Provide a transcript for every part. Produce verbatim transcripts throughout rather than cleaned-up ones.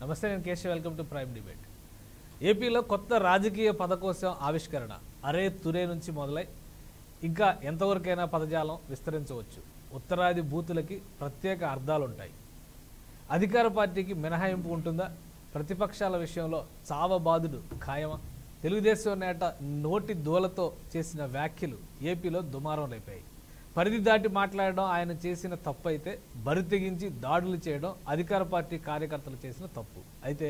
నమస్తే నేను Keshav welcome to prime debate. ఏపీలో కొత్త రాజకీయ పదకోశం ఆవిష్కరణ అరే తురే నుంచి మొదలై ఇంకా ఎంతవరకైనా పదజాలం విస్తరించవచ్చు. ఉత్తరాది బూతులకి ప్రత్యేక అర్థాలు ఉంటాయి. అధికార పార్టీకి మినహాయింపు ఉంటుందా? ప్రతిపక్షాల విషయంలో చావబాదుడు ఖాయమా? తెలుగుదేశం నేత నోటి దూలతో చేసిన వ్యాఖ్యలు ఏపీలో దుమారం రేపాయి. పరిధి దాటి మాట్లాడడం ఆయన చేసిన తప్పు అయితే, బరి తెగించి దాడులు చేయడం అధికార పార్టీ కార్యకర్తలు చేసిన తప్పు అయితే,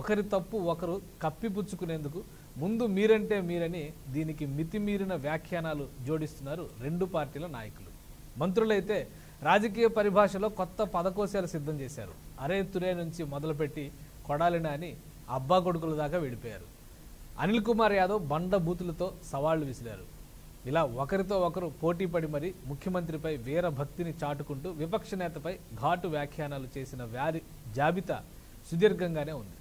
ఒకరి తప్పు ఒకరు కప్పిపుచ్చుకునేందుకు ముందు మీరంటే మీరని దీనికి మితిమీరిన వ్యాఖ్యానాలు జోడిస్తున్నారు రెండు పార్టీల నాయకులు. మంత్రులైతే రాజకీయ పరిభాషలో కొత్త పదకోశాలు సిద్ధం చేశారు. అరే తురే నుంచి మొదలుపెట్టి కొడాలిన అని అబ్బా కొడుకుల దాకా విడిపోయారు. అనిల్ కుమార్ యాదవ్ బండ బూతులతో సవాళ్లు విసిరారు. ఇలా ఒకరితో ఒకరు పోటీ పడి మరి ముఖ్యమంత్రిపై వీర భక్తిని చాటుకుంటూ విపక్ష నేతపై ఘాటు వ్యాఖ్యానాలు చేసిన వారి జాబితా సుదీర్ఘంగానే ఉంది.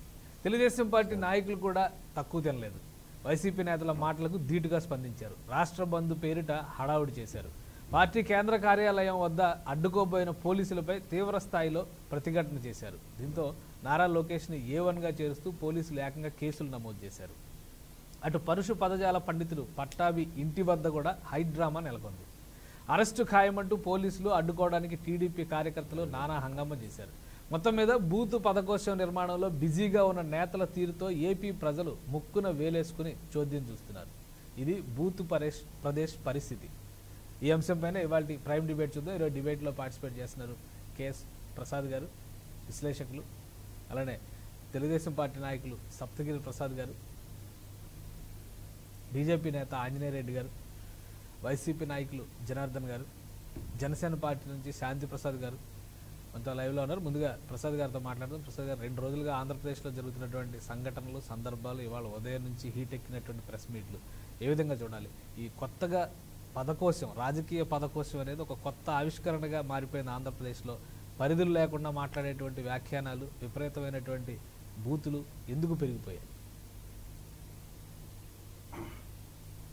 తెలుగుదేశం పార్టీ నాయకులు కూడా తక్కువ తినలేదు. వైసీపీ నేతల మాటలకు ధీటుగా స్పందించారు. రాష్ట్ర బంధు పేరిట హడావుడి చేశారు. పార్టీ కేంద్ర కార్యాలయం వద్ద అడ్డుకోబోయిన పోలీసులపై తీవ్ర స్థాయిలో ప్రతిఘటన చేశారు. దీంతో నారా లోకేష్ని ఏ వన్గా చేరుస్తూ పోలీసులు ఏకంగా కేసులు నమోదు చేశారు. అటు పరుషు పదజాల పండితులు పట్టాభి ఇంటి వద్ద కూడా హైడ్రామా నెలకొంది. అరెస్టు ఖాయమంటూ పోలీసులు అడ్డుకోవడానికి టీడీపీ కార్యకర్తలు నానా హంగామా చేశారు. మొత్తం మీద బూతు పదకోశం నిర్మాణంలో బిజీగా ఉన్న నేతల తీరుతో ఏపీ ప్రజలు ముక్కున వేలేసుకుని చోద్యం చూస్తున్నారు. ఇది బూతు పరేష్ ప్రదేశ్ పరిస్థితి. ఈ అంశంపైన ఇవాళ ప్రైమ్ డిబేట్ చూద్దాం. ఈరోజు డిబేట్లో పార్టిసిపేట్ చేస్తున్నారు కెఎస్ ప్రసాద్ గారు, విశ్లేషకులు, అలానే తెలుగుదేశం పార్టీ నాయకులు సప్తగిరి ప్రసాద్ గారు, బీజేపీ నేత ఆంజనేయ రెడ్డి గారు, వైసీపీ నాయకులు జనార్దన్ గారు, జనసేన పార్టీ నుంచి శాంతి ప్రసాద్ గారు మనతో లైవ్లో ఉన్నారు. ముందుగా ప్రసాద్ గారితో మాట్లాడుతూ, ప్రసాద్ గారు, రెండు రోజులుగా ఆంధ్రప్రదేశ్లో జరుగుతున్నటువంటి సంఘటనలు, సందర్భాలు, ఇవాళ ఉదయం నుంచి హీట్ ఎక్కినటువంటి ప్రెస్ మీట్లు ఏ విధంగా చూడాలి? ఈ కొత్తగా పదకోశం, రాజకీయ పదకోశం అనేది ఒక కొత్త ఆవిష్కరణగా మారిపోయిన ఆంధ్రప్రదేశ్లో పరిధులు లేకుండా మాట్లాడేటువంటి వ్యాఖ్యానాలు, విపరీతమైనటువంటి బూతులు ఎందుకు పెరిగిపోయాయి?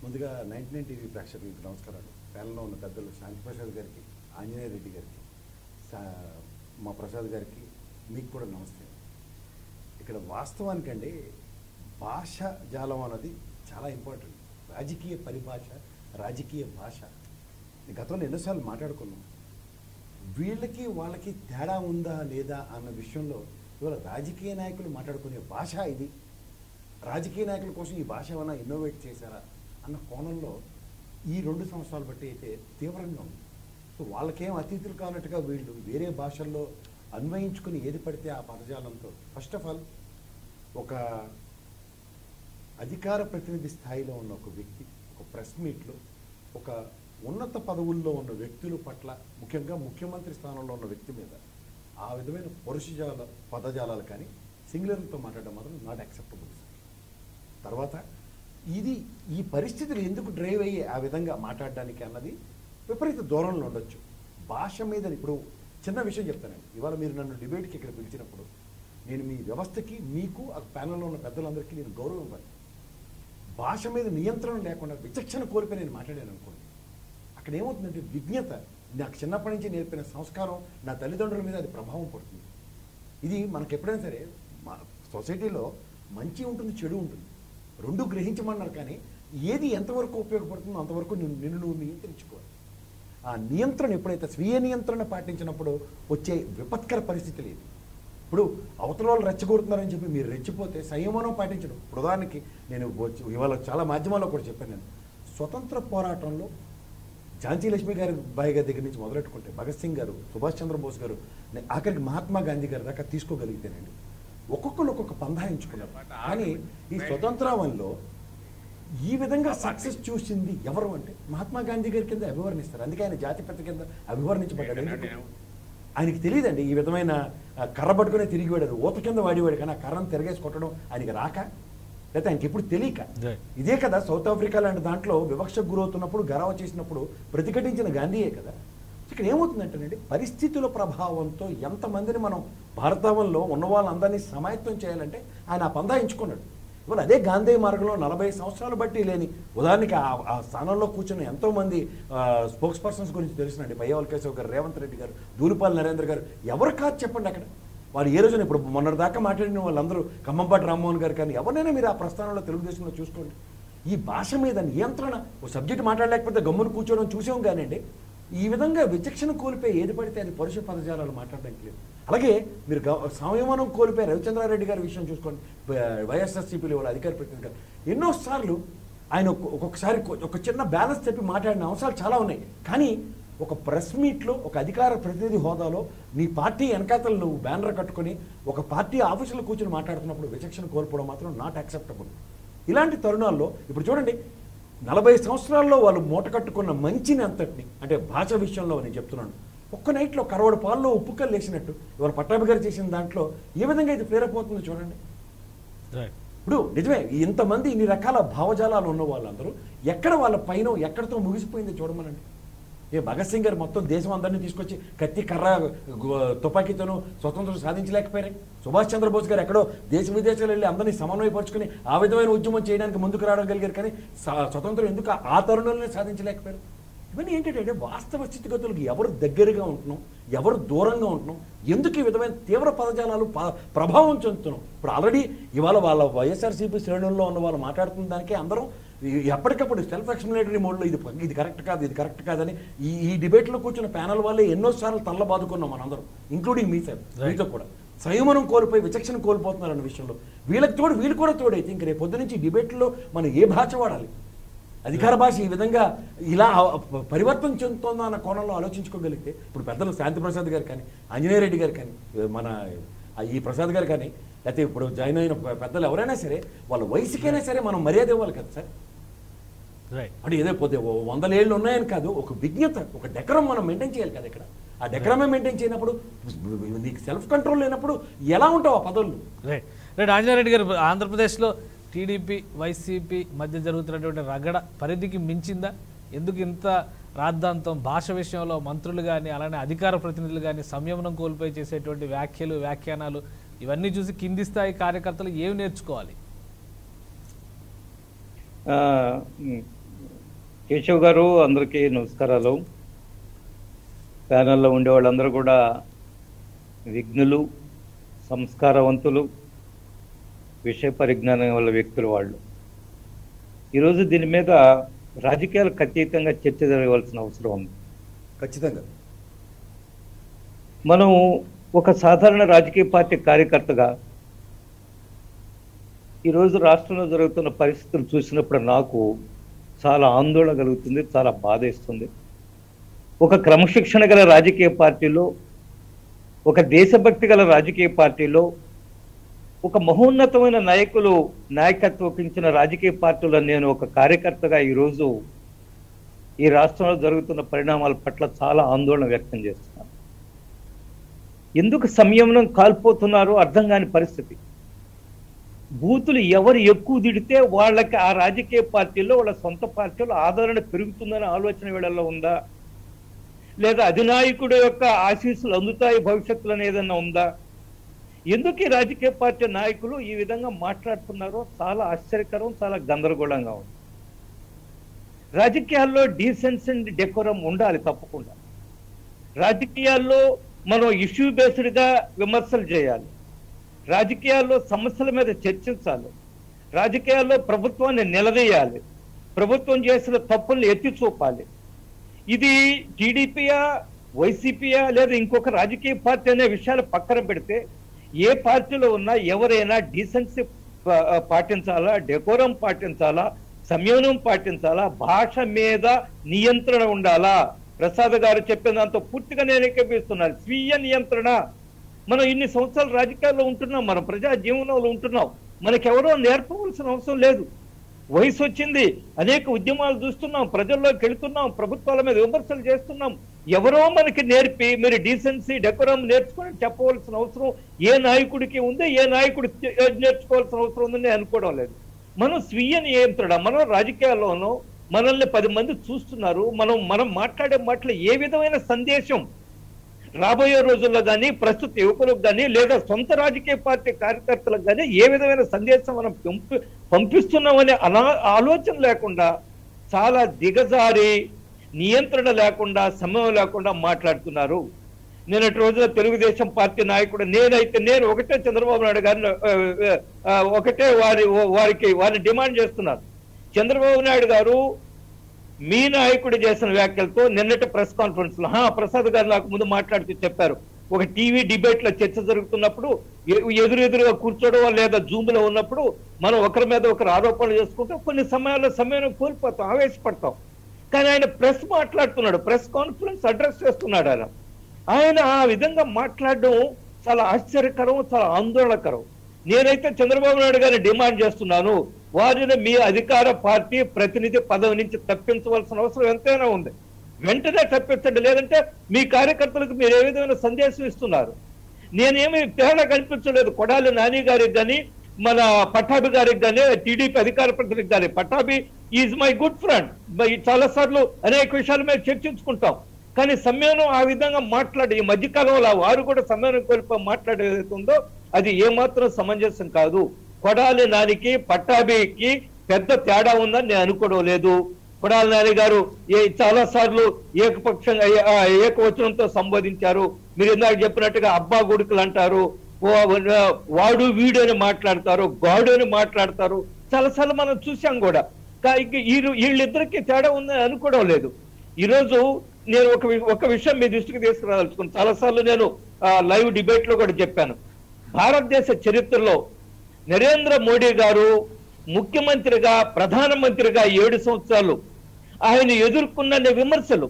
ముందుగా నైన్టీ నైన్ టీవీ ప్రేక్షకులకు నమస్కారాలు. ప్యానల్లో ఉన్న పెద్దలు శాంతి ప్రసాద్ గారికి, ఆంజనేయ రెడ్డి గారికి, మా ప్రసాద్ గారికి, మీకు కూడా నమస్తే. ఇక్కడ వాస్తవానికండి భాష జాలం అన్నది చాలా ఇంపార్టెంట్. రాజకీయ పరిభాష, రాజకీయ భాష గతంలో ఎన్నోసార్లు మాట్లాడుకున్నాం. వీళ్ళకి వాళ్ళకి తేడా ఉందా లేదా అన్న విషయంలో ఇవాళ రాజకీయ నాయకులు మాట్లాడుకునే భాష ఇది. రాజకీయ నాయకుల కోసం ఈ భాష ఏమైనా ఇన్నోవేట్ చేశారా అన్న కోణంలో ఈ రెండు సంవత్సరాలు బట్టి అయితే తీవ్రంగా ఉంది. సో వాళ్ళకేం అతిథులు కానట్టుగా వీళ్ళు వేరే భాషల్లో అన్వయించుకుని ఏది పడితే ఆ పదజాలంతో, ఫస్ట్ ఆఫ్ ఆల్ ఒక అధికార ప్రతినిధి స్థాయిలో ఉన్న ఒక వ్యక్తి ఒక ప్రెస్ మీట్లో ఒక ఉన్నత పదవుల్లో ఉన్న వ్యక్తుల పట్ల, ముఖ్యంగా ముఖ్యమంత్రి స్థానంలో ఉన్న వ్యక్తి మీద ఆ విధమైన పరుషజాల పదజాలాలు కానీ సింగులర్లతో మాట్లాడడం మాత్రం నాట్ యాక్సెప్టబుల్. తర్వాత ఇది ఈ పరిస్థితులు ఎందుకు డ్రైవ్ అయ్యే ఆ విధంగా మాట్లాడడానికి అన్నది విపరీత దూరంలో ఉండొచ్చు. భాష మీద ఇప్పుడు చిన్న విషయం చెప్తానండి. ఇవాళ మీరు నన్ను డిబేట్కి ఇక్కడ పిలిచినప్పుడు నేను మీ వ్యవస్థకి, మీకు, ఆ ప్యానల్లో ఉన్న పెద్దలందరికీ నేను గౌరవం ఇవ్వాలి. భాష మీద నియంత్రణ లేకుండా విచక్షణ కోల్పోయి నేను మాట్లాడాను అనుకోండి, అక్కడ ఏమవుతుందంటే విజ్ఞత, నాకు చిన్నప్పటి నుంచి నేర్పిన సంస్కారం, నా తల్లిదండ్రుల మీద అది ప్రభావం పడుతుంది. ఇది మనకు ఎప్పుడైనా సరే మా సొసైటీలో మంచి ఉంటుంది, చెడు ఉంటుంది, రెండు గ్రహించమన్నారు. కానీ ఏది ఎంతవరకు ఉపయోగపడుతుందో అంతవరకు నేను నిన్ను నువ్వు నియంత్రించుకోవాలి. ఆ నియంత్రణ ఎప్పుడైతే స్వీయ నియంత్రణ పాటించినప్పుడు వచ్చే విపత్కర పరిస్థితులు ఇది. ఇప్పుడు అవతల వాళ్ళు రెచ్చగొడుతున్నారని చెప్పి మీరు రెచ్చిపోతే సంయమనం పాటించడం. ఉదాహరణకి నేను ఇవాళ చాలా మాధ్యమాల్లో కూడా చెప్పాను, నేను స్వతంత్ర పోరాటంలో ఝాన్సీ లక్ష్మీ గారి బాయి గారి దగ్గర నుంచి మొదలెట్టుకుంటే భగత్ సింగ్ గారు, సుభాష్ చంద్రబోస్ గారు, ఆఖరికి మహాత్మా గాంధీ గారి దాకా తీసుకోగలిగితేనండి ఒక్కొక్కరు ఒక్కొక్క పందాయించుకున్నారు. కానీ ఈ స్వతంత్రంలో ఈ విధంగా సక్సెస్ చూసింది ఎవరు అంటే మహాత్మా గాంధీ గారి కింద అభివర్ణిస్తారు. అందుకే ఆయన జాతిపిత కింద అభివర్ణించబడ్డాడు. ఎందుకు? ఆయనకి తెలియదండి ఈ విధమైన కర్ర పట్టుకునే తిరిగివాడారు, ఓత కింద వాడేవాడు. కానీ ఆ కర్రను తిరగేసి కొట్టడం ఆయనకి రాక, లేకపోతే ఆయనకి ఎప్పుడు తెలియక. ఇదే కదా సౌత్ ఆఫ్రికా లాంటి దాంట్లో వివక్ష గురవుతున్నప్పుడు గరావ చేసినప్పుడు ప్రతిఘటించిన గాంధీయే కదా. ఇక్కడ ఏమవుతుందంటేనండి పరిస్థితుల ప్రభావంతో ఎంతమందిని మనం భారతావనంలో ఉన్న వాళ్ళందరినీ సమాయత్తం చేయాలంటే ఆయన పందాయించుకున్నాడు. ఇవాళ అదే గాంధీ మార్గంలో నలభై సంవత్సరాలు బట్టి లేని, ఉదాహరణకి ఆ స్థానంలో కూర్చున్న ఎంతోమంది స్పోక్స్ పర్సన్స్ గురించి తెలుసునండి. పయ్యవల్ కేశవ్ గారు, రేవంత్ రెడ్డి గారు, దూలిపాల్ నరేంద్ర గారు, ఎవరు కాదు చెప్పండి. అక్కడ వారు ఏ రోజున ఇప్పుడు మొన్నటి దాకా మాట్లాడిన వాళ్ళందరూ కమ్మంపాటి రామ్మోహన్ గారు కానీ ఎవరైనా మీరు ఆ ప్రస్థానంలో తెలుగుదేశంలో చూసుకోండి. ఈ భాష మీద నియంత్రణ, ఒక సబ్జెక్ట్ మాట్లాడలేకపోతే గమ్మును కూర్చోవడం చూసాం కానివ్వండి. ఈ విధంగా విచక్షణ కోల్పోయి ఏది పడితే అది పరుష పదజాలాలు మాట్లాడడానికి లేదు. అలాగే మీరు సంయమనం కోల్పోయి రవిచంద్రారెడ్డి గారి విషయం చూసుకోండి, వైఎస్ఆర్సీపీలో వాళ్ళు అధికారి పెట్టింది కదా. ఎన్నోసార్లు ఆయన ఒక్కొక్కసారి ఒక చిన్న బ్యాలెన్స్ చెప్పి మాట్లాడిన అవసరాలు చాలా ఉన్నాయి. కానీ ఒక ప్రెస్ మీట్లో ఒక అధికార ప్రతినిధి హోదాలో నీ పార్టీ వెనకాతలు నువ్వు బ్యానర్ కట్టుకొని ఒక పార్టీ ఆఫీసులో కూర్చొని మాట్లాడుతున్నప్పుడు విచక్షణ కోల్పోవడం మాత్రం నాట్ యాక్సెప్టబుల్. ఇలాంటి తరుణాల్లో ఇప్పుడు చూడండి, నలభై సంవత్సరాల్లో వాళ్ళు మూట కట్టుకున్న మంచిని అంతటిని, అంటే భాష విషయంలో నేను చెప్తున్నాను, ఒక్క నైట్లో కరవడ పాల్లో ఉప్పు కళ్ళు వేసినట్టు ఇవాళ పట్టాభి గారు చేసిన దాంట్లో ఏ విధంగా అయితే ప్రేరణ పోతుందో చూడండి. ఇప్పుడు నిజమే, ఇంతమంది ఇన్ని రకాల భావజాలాలు ఉన్న వాళ్ళందరూ ఎక్కడ వాళ్ళ పైన ఎక్కడితో ముగిసిపోయిందో చూడమనండి. ఏ భగత్ సింగ్ గారు మొత్తం దేశం అందరినీ తీసుకొచ్చి కత్తి కర్ర తుపాకీతోనూ స్వతంత్రం సాధించలేకపోయారు. సుభాష్ చంద్రబోస్ గారు ఎక్కడో దేశ విదేశాలు వెళ్ళి అందరినీ సమన్వయపరుచుకుని ఆ విధమైన ఉద్యమం చేయడానికి ముందుకు రావడం కలిగారు. కానీ స్వతంత్రం ఎందుకు ఆ తరుణంలోనే సాధించలేకపోయారు? ఇవన్నీ ఏంటంటే వాస్తవ స్థితిగతులకు ఎవరు దగ్గరగా ఉంటున్నాం, ఎవరు దూరంగా ఉంటున్నాం, ఎందుకు ఈ విధమైన తీవ్ర పదజాలాలు ప్రభావం చెందుతున్నాం. ఇప్పుడు ఆల్రెడీ ఇవాళ వాళ్ళ వైఎస్ఆర్సీపీ శ్రేణుల్లో ఉన్న వాళ్ళు మాట్లాడుతున్న దానికే అందరం ఎప్పటికప్పుడు సెల్ఫ్ ఎక్స్ప్లెనేటరీ మోడ్లో ఇది ఇది కరెక్ట్ కాదు, ఇది కరెక్ట్ కాదని ఈ ఈ డిబేట్లో కూర్చున్న ప్యానల్ వాళ్ళే ఎన్నోసార్లు తల్ల బాదుకున్నాం మనందరం, ఇంక్లూడింగ్ మీ సార్. వీటితో కూడా సంయమనం కోల్పోయి విచక్షణ కోల్పోతున్నారు అనే విషయంలో వీళ్ళకి తోడు వీళ్ళు కూడా తోడైతే ఇంక రేపు పొద్దు నుంచి డిబేట్లో మనం ఏ భాష వాడాలి, అధికార భాష ఈ విధంగా ఇలా పరివర్తన చెందుతుందా అన్న కోణంలో ఆలోచించుకోగలిగితే ఇప్పుడు పెద్దలు శాంతి ప్రసాద్ గారు కానీ, ఆంజనేయ రెడ్డి గారు కానీ, మన ఈ ప్రసాద్ గారు కానీ, లేకపోతే ఇప్పుడు జాయిన్ అయిన పెద్దలు ఎవరైనా సరే వాళ్ళ వయసుకైనా సరే మనం మర్యాద ఇవ్వాలి కదా సార్. అంటే ఏదో పోతే వందల ఏళ్ళు ఉన్నాయని కాదు, ఒక విజ్ఞత, ఒక డెకరం మనం మెయింటైన్ చేయాలి కదా. ఇక్కడ ఆ డెకరమే మెయింటైన్ చేయనప్పుడు, నీకు సెల్ఫ్ కంట్రోల్ లేనప్పుడు ఎలా ఉంటావు ఆ పదవులు? రైట్ రైట్ ఆంజనేయ రెడ్డి గారు, ఆంధ్రప్రదేశ్లో టీడీపీ వైసీపీ మధ్య జరుగుతున్నటువంటి రగడ పరిధికి మించిందా? ఎందుకు ఇంత రాద్ధాంతం? భాష విషయంలో మంత్రులు కానీ, అలానే అధికార ప్రతినిధులు కానీ సంయమనం కోల్పోయి చేసేటువంటి వ్యాఖ్యలు, వ్యాఖ్యానాలు, ఇవన్నీ చూసి కింది స్థాయి కార్యకర్తలు ఏమి నేర్చుకోవాలి? కేశవ్ గారు, అందరికీ నమస్కారాలు. ప్యానల్లో ఉండే వాళ్ళందరూ కూడా విఘ్నులు, సంస్కారవంతులు, విషయ పరిజ్ఞానం వల్ల వ్యక్తులు వాళ్ళు. ఈరోజు దీని మీద రాజకీయాలకు ఖచ్చితంగా చర్చ జరగవలసిన అవసరం ఉంది. ఖచ్చితంగా మనం ఒక సాధారణ రాజకీయ పార్టీ కార్యకర్తగా ఈరోజు రాష్ట్రంలో జరుగుతున్న పరిస్థితులు చూసినప్పుడు నాకు చాలా ఆందోళన కలుగుతుంది, చాలా బాధ ఇస్తుంది. ఒక క్రమశిక్షణ గల రాజకీయ పార్టీలో, ఒక దేశభక్తి గల రాజకీయ పార్టీలో, ఒక మహోన్నతమైన నాయకులు నాయకత్వం వహించిన రాజకీయ పార్టీలో నేను ఒక కార్యకర్తగా ఈరోజు ఈ రాష్ట్రంలో జరుగుతున్న పరిణామాల పట్ల చాలా ఆందోళన వ్యక్తం చేస్తున్నాను. ఎందుకు సంయమనం కాల్పోతున్నారో అర్థం కాని పరిస్థితి. బూతులు ఎవరు ఎక్కువ దిడితే వాళ్ళకి ఆ రాజకీయ పార్టీలో, వాళ్ళ సొంత పార్టీలో ఆదరణ పెరుగుతుందనే ఆలోచన వీళ్ళల్లో ఉందా? లేదా అధినాయకుడు యొక్క ఆశీస్సులు అందుతాయి భవిష్యత్తులో ఏదన్నా ఉందా? ఎందుకు ఈ రాజకీయ పార్టీ నాయకులు ఈ విధంగా మాట్లాడుతున్నారో చాలా ఆశ్చర్యకరం, చాలా గందరగోళంగా ఉంది. రాజకీయాల్లో డీసెన్స్ అండ్ డెకోరం ఉండాలి తప్పకుండా. రాజకీయాల్లో మనం ఇష్యూ బేస్డ్గా విమర్శలు చేయాలి, రాజకీయాల్లో సమస్యల మీద చర్చించాలి, రాజకీయాల్లో ప్రభుత్వాన్ని నిలదీయాలి, ప్రభుత్వం చేసిన తప్పుల్ని ఎత్తి చూపాలి. ఇది టీడీపీయా, వైసీపీయా, లేదా ఇంకొక రాజకీయ పార్టీ అనే విషయాలు పక్కన పెడితే ఏ పార్టీలో ఉన్నా ఎవరైనా డీసెన్సీ పాటించాలా, డెకోరం పాటించాలా, సంయమనం పాటించాలా, భాష మీద నియంత్రణ ఉండాలా. ప్రసాద్ గారు చెప్పిన దాంతో పూర్తిగా నేను ఏకీపిస్తున్నాను. స్వీయ నియంత్రణ. మనం ఇన్ని సంవత్సరాలు రాజకీయాల్లో ఉంటున్నాం, మనం ప్రజా జీవనంలో ఉంటున్నాం, మనకెవరో నేర్పవలసిన అవసరం లేదు. వయసు వచ్చింది, అనేక ఉద్యమాలు చూస్తున్నాం, ప్రజల్లోకి వెళుతున్నాం, ప్రభుత్వాల మీద విమర్శలు చేస్తున్నాం. ఎవరో మనకి నేర్పి మీరు డీసెన్సీ, డెకోరం నేర్చుకోవడం చెప్పవలసిన అవసరం ఏ నాయకుడికి ఉంది, ఏ నాయకుడు నేర్చుకోవాల్సిన అవసరం ఉందని నేను అనుకోవడం లేదు. మనం స్వీయ నియంత్రణ. మనం రాజకీయాల్లోనూ మనల్ని పది మంది చూస్తున్నారు, మనం మనం మాట్లాడే మాటలు ఏ విధమైన సందేశం రాబోయే రోజుల్లో కానీ, ప్రస్తుత యువకులకు కానీ, లేదా సొంత రాజకీయ పార్టీ కార్యకర్తలకు కానీ ఏ విధమైన సందేశం మనం పంపి పంపిస్తున్నామనే అనా ఆలోచన లేకుండా, చాలా దిగజారి, నియంత్రణ లేకుండా, సమయం లేకుండా మాట్లాడుతున్నారు. నిన్నటి రోజున తెలుగుదేశం పార్టీ నాయకుడు నేనైతే నేను ఒకటే చంద్రబాబు నాయుడు గారిని ఒకటే వారి వారికి వారి డిమాండ్ చేస్తున్నారు. చంద్రబాబు నాయుడు గారు మీ నాయకుడు చేసిన వ్యాఖ్యలతో నిన్నటి ప్రెస్ కాన్ఫరెన్స్ లో హా ప్రసాద్ గారు నాకు ముందు మాట్లాడుతూ చెప్పారు, ఒక టీవీ డిబేట్ లో చర్చ జరుగుతున్నప్పుడు ఎదురెదురుగా కూర్చోవడం లేదా జూమ్ లో ఉన్నప్పుడు మనం ఒకరి మీద ఒకరు ఆరోపణలు చేసుకుంటాం, కొన్ని సమయాల్లో సమయాన్ని కోల్పోతాం, ఆవేశపడతాం. కానీ ఆయన ప్రెస్ మాట్లాడుతున్నాడు, ప్రెస్ కాన్ఫరెన్స్ అడ్రస్ చేస్తున్నాడు. ఆయన ఆయన ఆ విధంగా మాట్లాడడం చాలా ఆశ్చర్యకరం, చాలా ఆందోళనకరం. నేనైతే చంద్రబాబు నాయుడు గారిని డిమాండ్ చేస్తున్నాను, వారిని మీ అధికార పార్టీ ప్రతినిధి పదవి నుంచి తప్పించవలసిన అవసరం ఎంతైనా ఉంది. వెంటనే తప్పించండి, లేదంటే మీ కార్యకర్తలకు మీరు ఏ విధమైన సందేశం ఇస్తున్నారు? నేనేమి తేడా కనిపించలేదు కొడాలి నాని గారికి కానీ మన పట్టాభి గారికి కానీ టీడీపీ అధికార ప్రతినిధి కానీ. Pattabhi is my good friend, చాలాసార్లు అనేక విషయాలు మేము చర్చించుకుంటాం. కానీ సమ్మేళనం ఆ విధంగా మాట్లాడి ఈ మధ్యకాలంలో వారు కూడా సమ్మేళనం కోల్పో మాట్లాడేదైతుందో అది ఏమాత్రం సమంజసం కాదు. కొడాలి నానికి పట్టాభికి పెద్ద తేడా ఉందని నేను అనుకోవడం లేదు. కొడాలి నాని గారు ఏ చాలా సార్లు ఏకపక్షంగా ఏకవచనంతో సంబోధించారు. మీరు ఇందాక చెప్పినట్టుగా అబ్బా గుడుకులు అంటారు, వాడు వీడు అని మాట్లాడతారు, గాడు అని మాట్లాడతారు, చాలాసార్లు మనం చూసాం కూడా. వీళ్ళిద్దరికి తేడా ఉందని అనుకోవడం లేదు. ఈరోజు నేను ఒక ఒక విషయం మీ దృష్టికి తీసుకురాదలుచుకున్నాను. చాలాసార్లు నేను లైవ్ డిబేట్ లో కూడా చెప్పాను, భారతదేశ చరిత్రలో నరేంద్ర మోడీ గారు ముఖ్యమంత్రిగా ప్రధానమంత్రిగా ఏడు సంవత్సరాలు ఆయన ఎదుర్కొన్న విమర్శలు,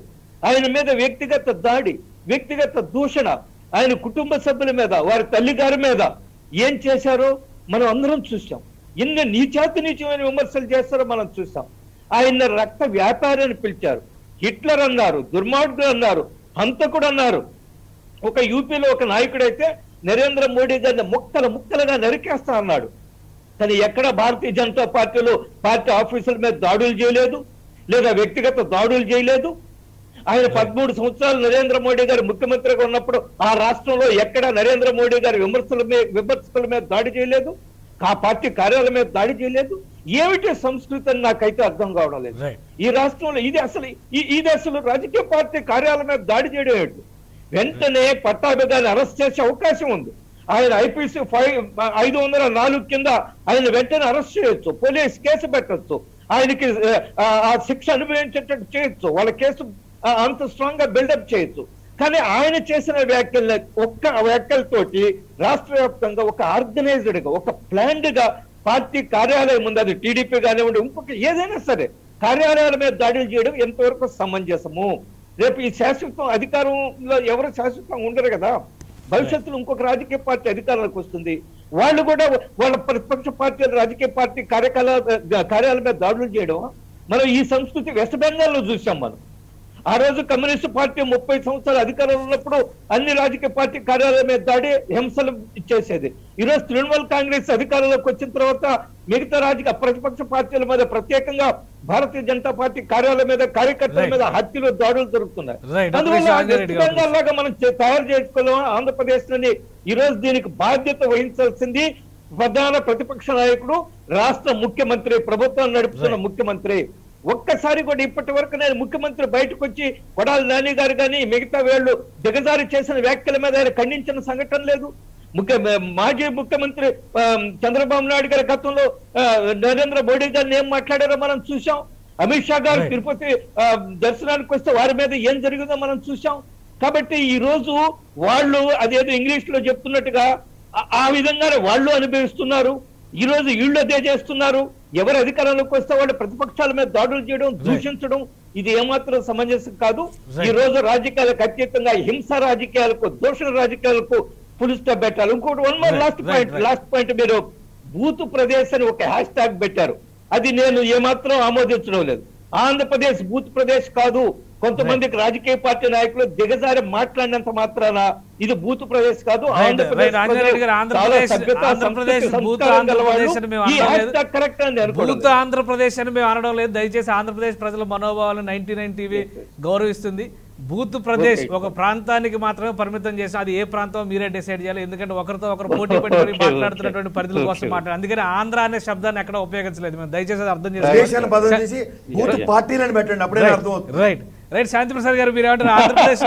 ఆయన మీద వ్యక్తిగత దాడి, వ్యక్తిగత దూషణ, ఆయన కుటుంబ సభ్యుల మీద, వారి తల్లి గారి మీద ఏం చేశారో మనం అందరం చూసాం. ఇన్ని నీచాతి నీచమైన విమర్శలు చేస్తారో మనం చూసాం. ఆయన రక్త వ్యాపారి అని పిలిచారు, హిట్లర్ అన్నారు, దుర్మార్గుడు అన్నారు, హంతకుడు అన్నారు. ఒక యూపీలో ఒక నాయకుడైతే నరేంద్ర మోడీ గారిని ముక్కలు ముక్కలుగా నరికేస్తా అన్నాడు. కానీ ఎక్కడ భారతీయ జనతా పార్టీలో పార్టీ ఆఫీసుల మీద దాడులు చేయలేదు, లేదా వ్యక్తిగత దాడులు చేయలేదు. ఆయన పదమూడు సంవత్సరాలు నరేంద్ర మోడీ గారు ముఖ్యమంత్రిగా ఉన్నప్పుడు ఆ రాష్ట్రంలో ఎక్కడ నరేంద్ర మోడీ గారి విమర్శల మీద విమర్శకుల మీద దాడి చేయలేదు, ఆ పార్టీ కార్యాలయం మీద దాడి చేయలేదు. ఏమిటి సంస్కృతి అని నాకైతే అర్థం కావడం లేదు ఈ రాష్ట్రంలో. ఇది అసలు ఈ దేశంలో రాజకీయ పార్టీ కార్యాలయం మీద దాడి చేయడం ఏంటి? వెంటనే పట్టాభి గారిని అరెస్ట్ చేసే అవకాశం ఉంది. ఆయన ఐపీసీ ఫైవ్ ఐదు వందల నాలుగు కింద ఆయన వెంటనే అరెస్ట్ చేయొచ్చు, పోలీస్ కేసు పెట్టచ్చు, ఆయనకి ఆ శిక్ష అనుభవించేటట్టు చేయొచ్చు, వాళ్ళ కేసు అంత స్ట్రాంగ్ గా బిల్డప్ చేయొచ్చు. కానీ ఆయన చేసిన వ్యాఖ్యల ఒక్క వ్యాఖ్యలతోటి రాష్ట్ర వ్యాప్తంగా ఒక ఆర్గనైజ్డ్ గా ఒక ప్లాన్డ్ గా పార్టీ కార్యాలయం ఉంది, అది టీడీపీ కానివ్వండి ఇంకొక ఏదైనా సరే కార్యాలయాల మీద దాడులు చేయడం ఎంతవరకు సమంజసము? రేపు ఈ శాశ్వతం అధికారంలో ఎవరు శాశ్వతం ఉండరు కదా, భవిష్యత్తులో ఇంకొక రాజకీయ పార్టీ అధికారంలోకి వస్తుంది, వాళ్ళు కూడా వాళ్ళ ప్రతిపక్ష పార్టీ రాజకీయ పార్టీ కార్యకలా కార్యాలయం మీద దాడులు చేయడం. మనం ఈ సంస్కృతి వెస్ట్ బెంగాల్లో చూసాం. మనం ఆ రోజు కమ్యూనిస్టు పార్టీ ముప్పై సంవత్సరాల అధికారంలో ఉన్నప్పుడు అన్ని రాజకీయ పార్టీ కార్యాలయం మీద దాడి హింసలు చేసేది. ఈరోజు తృణమూల్ కాంగ్రెస్ అధికారంలోకి వచ్చిన తర్వాత మిగతా రాజకీయ ప్రతిపక్ష పార్టీల మీద, ప్రత్యేకంగా భారతీయ జనతా పార్టీ కార్యాలయం మీద కార్యకర్తల మీద హత్యలు దాడులు జరుగుతున్నాయి. అందువల్ల మనం తయారు చేసుకోలేమా ఆంధ్రప్రదేశ్ లోని? ఈ రోజు దీనికి బాధ్యత వహించాల్సింది ప్రధాన ప్రతిపక్ష నాయకుడు, రాష్ట్ర ముఖ్యమంత్రి, ప్రభుత్వం నడుపుతున్న ముఖ్యమంత్రి. ఒక్కసారి కూడా ఇప్పటి వరకు నేను ముఖ్యమంత్రి బయటకు వచ్చి కొడాలి నాని గారు కానీ మిగతా వేళ్ళు దిగజారి చేసిన వ్యాఖ్యల మీద ఆయన ఖండించిన సంఘటన లేదు. ముఖ్య మాజీ ముఖ్యమంత్రి చంద్రబాబు నాయుడు గారి గతంలో నరేంద్ర మోడీ గారిని ఏం మాట్లాడారో మనం చూసాం. అమిత్ షా గారు తిరుపతి దర్శనానికి వస్తే వారి మీద ఏం జరిగిందో మనం చూసాం. కాబట్టి ఈ రోజు వాళ్ళు అదేదో ఇంగ్లీష్ లో చెప్తున్నట్టుగా ఆ విధంగానే వాళ్ళు అనుభవిస్తున్నారు. ఈ రోజు వీళ్ళు అదే చేస్తున్నారు. ఎవరు అధికారంలోకి వస్తే వాళ్ళు ప్రతిపక్షాల మీద దాడులు చేయడం, దూషించడం, ఇది ఏమాత్రం సమంజసం కాదు. ఈ రోజు రాజకీయాలకు అత్యంతంగా హింస రాజకీయాలకు, దూషణ రాజకీయాలకు ఫుల్ స్టాప్ పెట్టాలి. ఇంకోటి one more last point last point మీరు బూత్ ప్రదేశ్ అని ఒక హ్యాష్ ట్యాగ్ పెట్టారు, అది నేను ఏమాత్రం ఆమోదించడం లేదు. ఆంధ్రప్రదేశ్ బూత్ ప్రదేశ్ కాదు. కొంతమందికి రాజకీయ పార్టీ నాయకులు దిగజారి మాట్లాడినంత మాత్రాన ఇది బూత్ ప్రదేశ్ కాదు. ఆంధ్రప్రదేశ్ అని మేము అనడం లేదు. దయచేసి ఆంధ్రప్రదేశ్ ప్రజల మనోభావాలను నైన్టీ నైన్ టీవీ గౌరవిస్తుంది. బూత్ ప్రదేశ్ ఒక ప్రాంతానికి మాత్రమే పరిమితం చేసి, అది ఏ ప్రాంతం మీరే డిసైడ్ చేయాలి. ఎందుకంటే ఒకరితో ఒకరు పోటీ పెట్టుకుని మాట్లాడుతున్నటువంటి పరిధుల కోసం మాట్లాడారు. అందుకని ఆంధ్ర అనే శబ్దాన్ని ఎక్కడ ఉపయోగించలేదు మేము. దయచేసి అర్థం చేసుకోండి. రైట్ రైట్ శాంతి ప్రసాద్ గారు మీరు ఏమంటారు ఆంధ్రప్రదేశ్ లో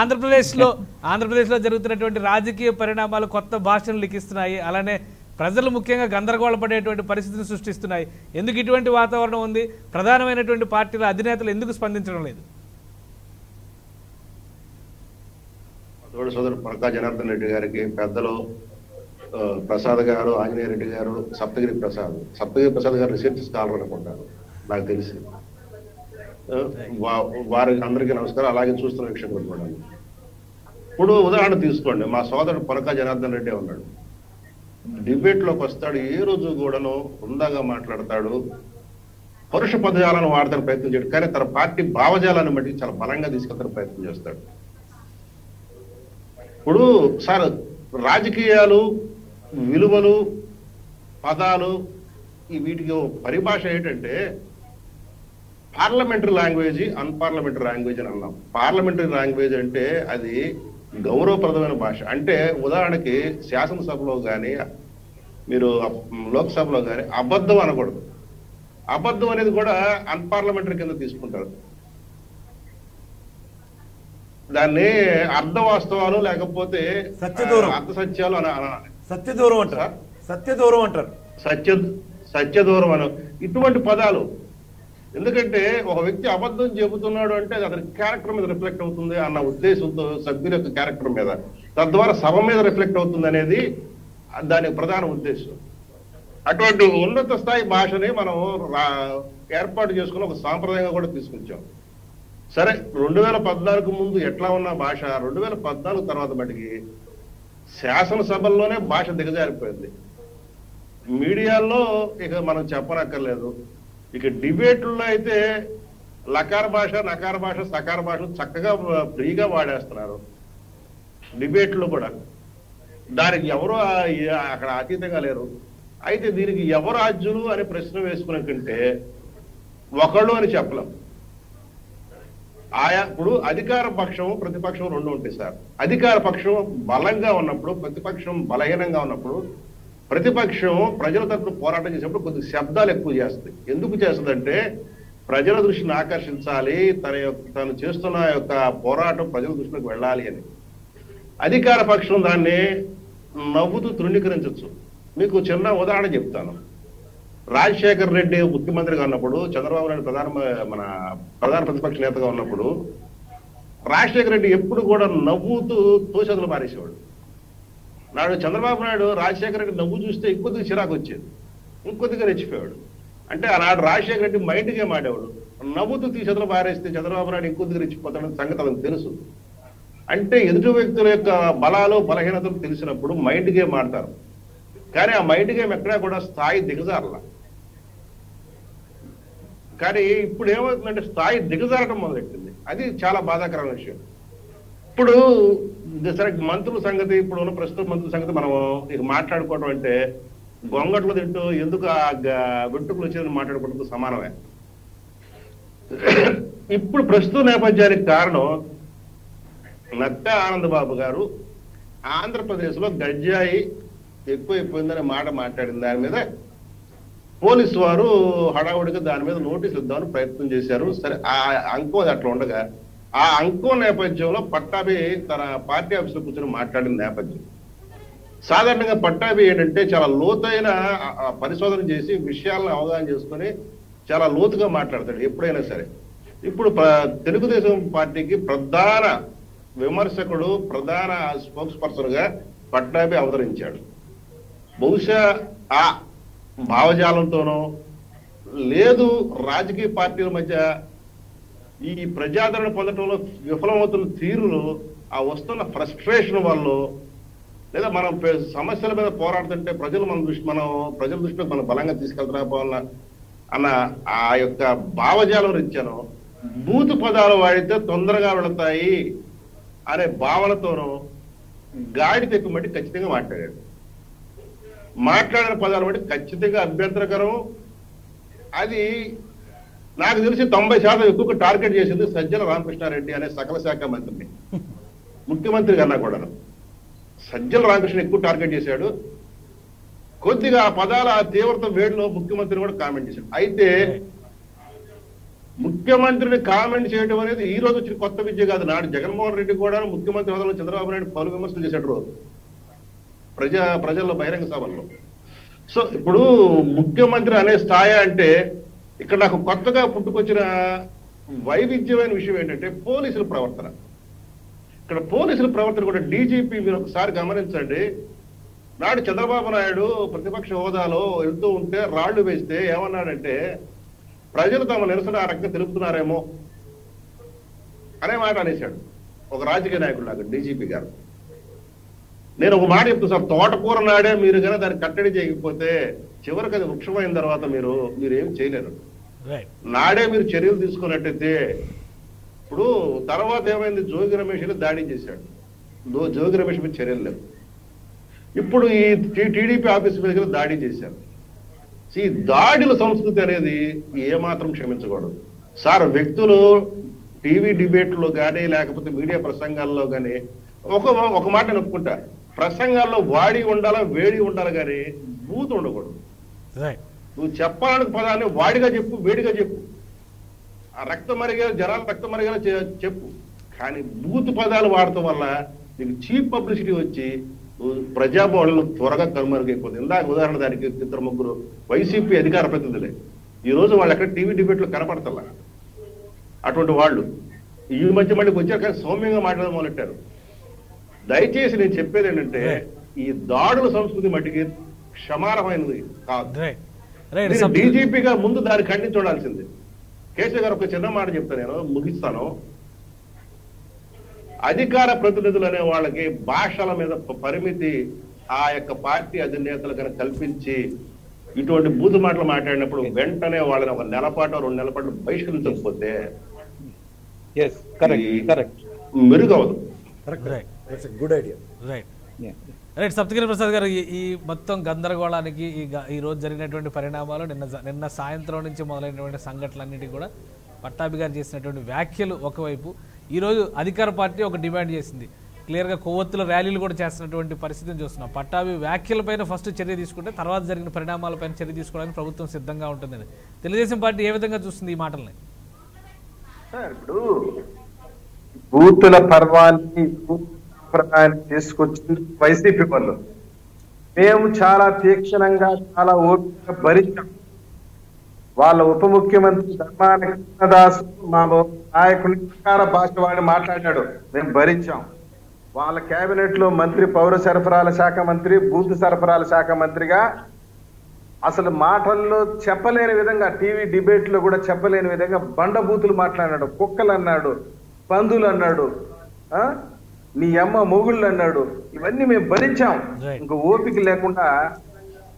ఆంధ్రప్రదేశ్ లో ఆంధ్రప్రదేశ్ లో జరుగుతున్నటువంటి రాజకీయ పరిణామాలు కొత్త భాషను లిఖిస్తున్నాయి అలానే ప్రజలు ముఖ్యంగా గందరగోళ పడేటువంటి పరిస్థితిని సృష్టిస్తున్నాయి ఎందుకు ఇటువంటి వాతావరణం ఉంది ప్రధానమైనటువంటి పార్టీల అధినేతలు ఎందుకు స్పందించడం లేదు సోదర సోదర ప్రకాశ జనార్దన్ రెడ్డి గారికి పెద్దలు ప్రసాద్ గారు ఆంజనేయ రెడ్డి గారు సప్తగిరి ప్రసాద్ సప్తగిరి ప్రసాద్ గారు రీసెర్చ్ స్కాలర్ అనుకుంటారు నాకు తెలిసి వారి అందరికీ నమస్కారం అలాగే చూస్తున్న వీక్షకులు కూడా ఇప్పుడు ఉదాహరణ తీసుకోండి మా సోదరుడు పరకా జనార్దన్ రెడ్డి ఉన్నాడు డిబేట్లోకి వస్తాడు ఏ రోజు కూడాను హుందాగా మాట్లాడతాడు పరుష పదజాలను వాడతానికి ప్రయత్నం చేయడు కానీ తన పార్టీ భావజాలాన్ని బట్టి చాలా బలంగా తీసుకెళ్తానికి ప్రయత్నం చేస్తాడు ఇప్పుడు సార్ రాజకీయాలు విలువలు పదాలు ఈ వీటికి పరిభాష ఏంటంటే పార్లమెంటరీ లాంగ్వేజ్ అన్పార్లమెంటరీ లాంగ్వేజ్ అని అన్నాం పార్లమెంటరీ లాంగ్వేజ్ అంటే అది గౌరవప్రదమైన భాష అంటే ఉదాహరణకి శాసనసభలో కానీ మీరు లోక్సభలో కానీ అబద్ధం అనకూడదు అబద్ధం అనేది కూడా అన్పార్లమెంటరీ కింద తీసుకుంటారు దాన్ని అర్ధ వాస్తవాలు లేకపోతే అర్ధ సత్యాలు అని అనాలి సత్యదూరం అంటారు సత్యదూరం అంటారు సత్య సత్యదూరం అన ఇటువంటి పదాలు ఎందుకంటే ఒక వ్యక్తి అబద్ధం చెబుతున్నాడు అంటే అది అతని క్యారెక్టర్ మీద రిఫ్లెక్ట్ అవుతుంది అన్న ఉద్దేశంతో సభ్యుల యొక్క క్యారెక్టర్ మీద తద్వారా సభ మీద రిఫ్లెక్ట్ అవుతుంది అనేది దాని ప్రధాన ఉద్దేశం అటువంటి ఉన్నత స్థాయి భాషని మనం ఏర్పాటు చేసుకుని ఒక సాంప్రదాయంగా కూడా తీసుకొచ్చాం సరే రెండు వేల పద్నాలుగు ముందు ఎట్లా ఉన్న భాష రెండు వేల పద్నాలుగు తర్వాత మటుకి శాసనసభల్లోనే భాష దిగజారిపోయింది మీడియాలో ఇక మనం చెప్పనక్కర్లేదు ఇక డిబేట్లో అయితే లకార భాష నకార భాష సకార భాష చక్కగా ఫ్రీగా వాడేస్తున్నారు డిబేట్లో కూడా దానికి ఎవరు అక్కడ అతీతంగా లేరు అయితే దీనికి ఎవరు రాజ్యులు అనే ప్రశ్న వేసుకునే కంటే ఒకళ్ళు అని చెప్పలేం ఆయా ఇప్పుడు అధికార పక్షం ప్రతిపక్షం రెండు ఉంటాయి సార్ అధికార పక్షం బలంగా ఉన్నప్పుడు ప్రతిపక్షం బలహీనంగా ఉన్నప్పుడు ప్రతిపక్షం ప్రజల తరపున పోరాటం చేసినప్పుడు కొద్ది శబ్దాలు ఎక్కువ చేస్తాయి ఎందుకు చేస్తుందంటే ప్రజల దృష్టిని ఆకర్షించాలి తన యొక్క తను చేస్తున్న యొక్క పోరాటం ప్రజల దృష్టిలోకి వెళ్ళాలి అని అధికార పక్షం దాన్ని నవ్వుతూ తృణీకరించవచ్చు మీకు చిన్న ఉదాహరణ చెప్తాను రాజశేఖర రెడ్డి ముఖ్యమంత్రిగా ఉన్నప్పుడు చంద్రబాబు నాయుడు ప్రధాన మన ప్రధాన ప్రతిపక్ష నేతగా ఉన్నప్పుడు రాజశేఖర రెడ్డి ఎప్పుడు కూడా నవ్వుతూ తోసేదలు మారేసేవాడు నాడు చంద్రబాబు నాయుడు రాజశేఖర రెడ్డి నవ్వు చూస్తే ఇంకొద్దిగా చిరాకు వచ్చేది ఇంకొద్దిగా రెచ్చిపోయాడు అంటే ఆనాడు రాజశేఖర రెడ్డి మైండ్గా మాడేవాడు నవ్వుతూ తీసేతలు పారేస్తే చంద్రబాబు నాయుడు ఇంకొద్దిగా రెచ్చిపోతాడని సంగతి అతను తెలుసు అంటే ఎదుటి వ్యక్తుల యొక్క బలాలు బలహీనతలు తెలిసినప్పుడు మైండ్ గేమ్ ఆడతారు కానీ ఆ మైండ్ గేమ్ ఎక్కడా కూడా స్థాయి దిగజారల కానీ ఇప్పుడు ఏమవుతుందంటే స్థాయి దిగజారటం మొదలెట్టింది అది చాలా బాధాకరమైన విషయం ఇప్పుడు సరే మంత్రుల సంగతి ఇప్పుడు ఉన్న ప్రస్తుత మంత్రుల సంగతి మనం ఇక మాట్లాడుకోవడం అంటే గొంగట్లు తింటూ ఎందుకు ఆ వెంట్రుకలు వచ్చేదని మాట్లాడుకోవడంతో సమానమే ఇప్పుడు ప్రస్తుత నేపథ్యానికి కారణం నక్క ఆనందబాబు గారు ఆంధ్రప్రదేశ్లో గంజాయి ఎక్కువైపోయిందనే మాట మాట్లాడిన దాని మీద పోలీసు వారు హడావుడిగా దాని మీద నోటీసులు ఇద్దామని ప్రయత్నం చేశారు సరే ఆ అంకం అట్లా ఉండగా ఆ అంకం నేపథ్యంలో పట్టాభి తన పార్టీ ఆఫీసులో కూర్చొని మాట్లాడిన నేపథ్యం సాధారణంగా పట్టాభి ఏంటంటే చాలా లోతైన పరిశోధన చేసి విషయాలను అవగాహన చేసుకొని చాలా లోతుగా మాట్లాడతాడు ఎప్పుడైనా సరే ఇప్పుడు తెలుగుదేశం పార్టీకి ప్రధాన విమర్శకుడు ప్రధాన స్పోక్స్ పర్సన్గా పట్టాభి అవతరించాడు బహుశా ఆ భావజాలంతోనో లేదు రాజకీయ పార్టీల మధ్య ఈ ప్రజాదరణ పొందడంలో విఫలమవుతున్న తీరులో ఆ వస్తున్న ఫ్రస్ట్రేషన్ వల్ల లేదా మనం సమస్యల మీద పోరాడుతుంటే ప్రజలు మన దృష్టి మనం ప్రజల దృష్టిలో మనం బలంగా తీసుకెళ్తలేకపోవాల అన్న ఆ యొక్క భావజాలం రీత్యాను బూతు పదాలు వాడితే తొందరగా వెళతాయి అనే భావనతోనూ గాడి తెక్కుమట్టి ఖచ్చితంగా మాట్లాడాడు మాట్లాడిన పదాలు బట్టి ఖచ్చితంగా అభ్యంతరకరం అది నాకు తెలిసి తొంభై శాతం ఎక్కువ టార్గెట్ చేసింది సజ్జల రామకృష్ణారెడ్డి అనే సకల శాఖ మంత్రిని ముఖ్యమంత్రి కన్నా కూడా సజ్జల రామకృష్ణ ఎక్కువ టార్గెట్ చేశాడు కొద్దిగా ఆ పదాల తీవ్రత వేడిలో ముఖ్యమంత్రిని కూడా కామెంట్ చేశాడు అయితే ముఖ్యమంత్రిని కామెంట్ చేయడం అనేది ఈ రోజు వచ్చిన కొత్త విద్య కాదు. నాడు జగన్మోహన్ రెడ్డి కూడా ముఖ్యమంత్రి హోదాలో చంద్రబాబు నాయుడు పలు విమర్శలు చేశాడు రోజు ప్రజా ప్రజల్లో బహిరంగ సభల్లో. సో ఇప్పుడు ముఖ్యమంత్రి అనే స్థాయి అంటే ఇక్కడ నాకు కొత్తగా పుట్టుకొచ్చిన వైవిధ్యమైన విషయం ఏంటంటే పోలీసుల ప్రవర్తన. ఇక్కడ పోలీసుల ప్రవర్తన కూడా డీజీపీ మీరు ఒకసారి గమనించండి. నాడు చంద్రబాబు నాయుడు ప్రతిపక్ష హోదాలో వెళ్తూ ఉంటే రాళ్లు వేస్తే ఏమన్నాడంటే ప్రజలు తమ నిరసన ఆ రకంగా తెలుపుతున్నారేమో అనే మాట అనేశాడు ఒక రాజకీయ నాయకుడు. నాకు డీజీపీ గారు నేను ఒక మాట చెప్తాను సార్, తోటకూర నాడే మీరు కనుక దాన్ని కట్టడి చేయకపోతే చివరికి అది వృక్షమైన తర్వాత మీరు మీరేం చేయలేరు. నాడే మీరు చర్యలు తీసుకున్నట్టయితే ఇప్పుడు తర్వాత ఏమైంది, జోగి రమేష్ దాడి చేశాడు, జోగి రమేష్ మీద చర్యలు లేవు. ఇప్పుడు ఈ టీడీపీ ఆఫీస్ మీద కూడా దాడి చేశారు. ఈ దాడుల సంస్కృతి అనేది ఏమాత్రం క్షమించకూడదు సార్. వ్యక్తులు టీవీ డిబేట్లో కానీ లేకపోతే మీడియా ప్రసంగాల్లో కానీ ఒక ఒక మాట నొప్పుకుంటారు, ప్రసంగాల్లో వాడి ఉండాలా వేడి ఉండాలి కానీ బూత్ ఉండకూడదు. నువ్వు చెప్పాలని పదాన్ని వాడిగా చెప్పు, వేడిగా చెప్పు, ఆ రక్త మరిగే జనాల రక్త మరిగేలా చెప్పు, కానీ బూత్ పదాలు వాడటం వల్ల నీకు చీప్ పబ్లిసిటీ వచ్చి ప్రజాభవన్లు త్వరగా కనుమరుగైపోతుంది. ఇందాక ఉదాహరణ దానికి ఇద్దరు ముగ్గురు వైసీపీ అధికార ప్రతినిధులే ఈ రోజు వాళ్ళు అక్కడ టీవీ డిబేట్లో కనపడతల. అటువంటి వాళ్ళు ఈ మధ్య మళ్ళీ వచ్చారు కానీ సౌమ్యంగా మాట్లాడడం మొదలెట్టారు. దయచేసి నేను చెప్పేది ఏంటంటే ఈ దాడుల సంస్కృతి మట్టికి క్షమారమైనది కాదు. డీజీపీగా ముందు దాన్ని ఖండించి ఉండాల్సింది. కేశవ్ గారు ఒక చిన్న మాట చెప్తాను, నేను ముగిస్తాను. అధికార ప్రతినిధులు అనే వాళ్ళకి భాషల మీద పరిమితి ఆ యొక్క పార్టీ అధినేతలు కనుక కల్పించి ఇటువంటి బూతు మాటలు మాట్లాడినప్పుడు వెంటనే వాళ్ళని ఒక నెలపాటు రెండు నెలల పాటు బహిష్కరించకపోతే మెరుగవదు. రైట్ సప్తగిరి ప్రసాద్ గారు, ఈ మొత్తం గందరగోళానికి ఈ రోజు జరిగినటువంటి పరిణామాలు, నిన్న నిన్న సాయంత్రం నుంచి మొదలైనటువంటి సంఘటనలన్నిటి కూడా పట్టాభి గారు చేసినటువంటి వ్యాఖ్యలు ఒకవైపు, ఈరోజు అధికార పార్టీ ఒక డిమాండ్ చేసింది, క్లియర్గా కొవ్వొత్తుల ర్యాలీలు కూడా చేస్తున్నటువంటి పరిస్థితిని చూస్తున్నాం. పట్టాభి వ్యాఖ్యలపైన ఫస్ట్ చర్య తీసుకుంటే తర్వాత జరిగిన పరిణామాలపైన చర్య తీసుకోవడానికి ప్రభుత్వం సిద్ధంగా ఉంటుందని తెలుగుదేశం పార్టీ ఏ విధంగా చూస్తుంది ఈ మాటల్ని? ఇప్పుడు బూతుల పర్వాన్ని తీసుకొచ్చింది వైసీపీ వాళ్ళు. మేము చాలా తీక్షణంగా చాలా ఓపిక భరించాం. వాళ్ళ ఉప ముఖ్యమంత్రి ధర్మాన కృష్ణదాస్ మా నాయకుని అధికార భాష వాడిని మాట్లాడాడు, మేము భరించాం. వాళ్ళ కేబినెట్ లో మంత్రి పౌర సరఫరాల శాఖ మంత్రి, బూత్ సరఫరాల శాఖ మంత్రిగా అసలు మాటల్లో చెప్పలేని విధంగా టీవీ డిబేట్ లో కూడా చెప్పలేని విధంగా బండ బూతులు మాట్లాడాడు. కుక్కలు అన్నాడు, పందులు అన్నాడు, నీ అమ్మ మొగుళ్ళు అన్నాడు. ఇవన్నీ మేము భరించాం. ఇంకా ఓపిక లేకుండా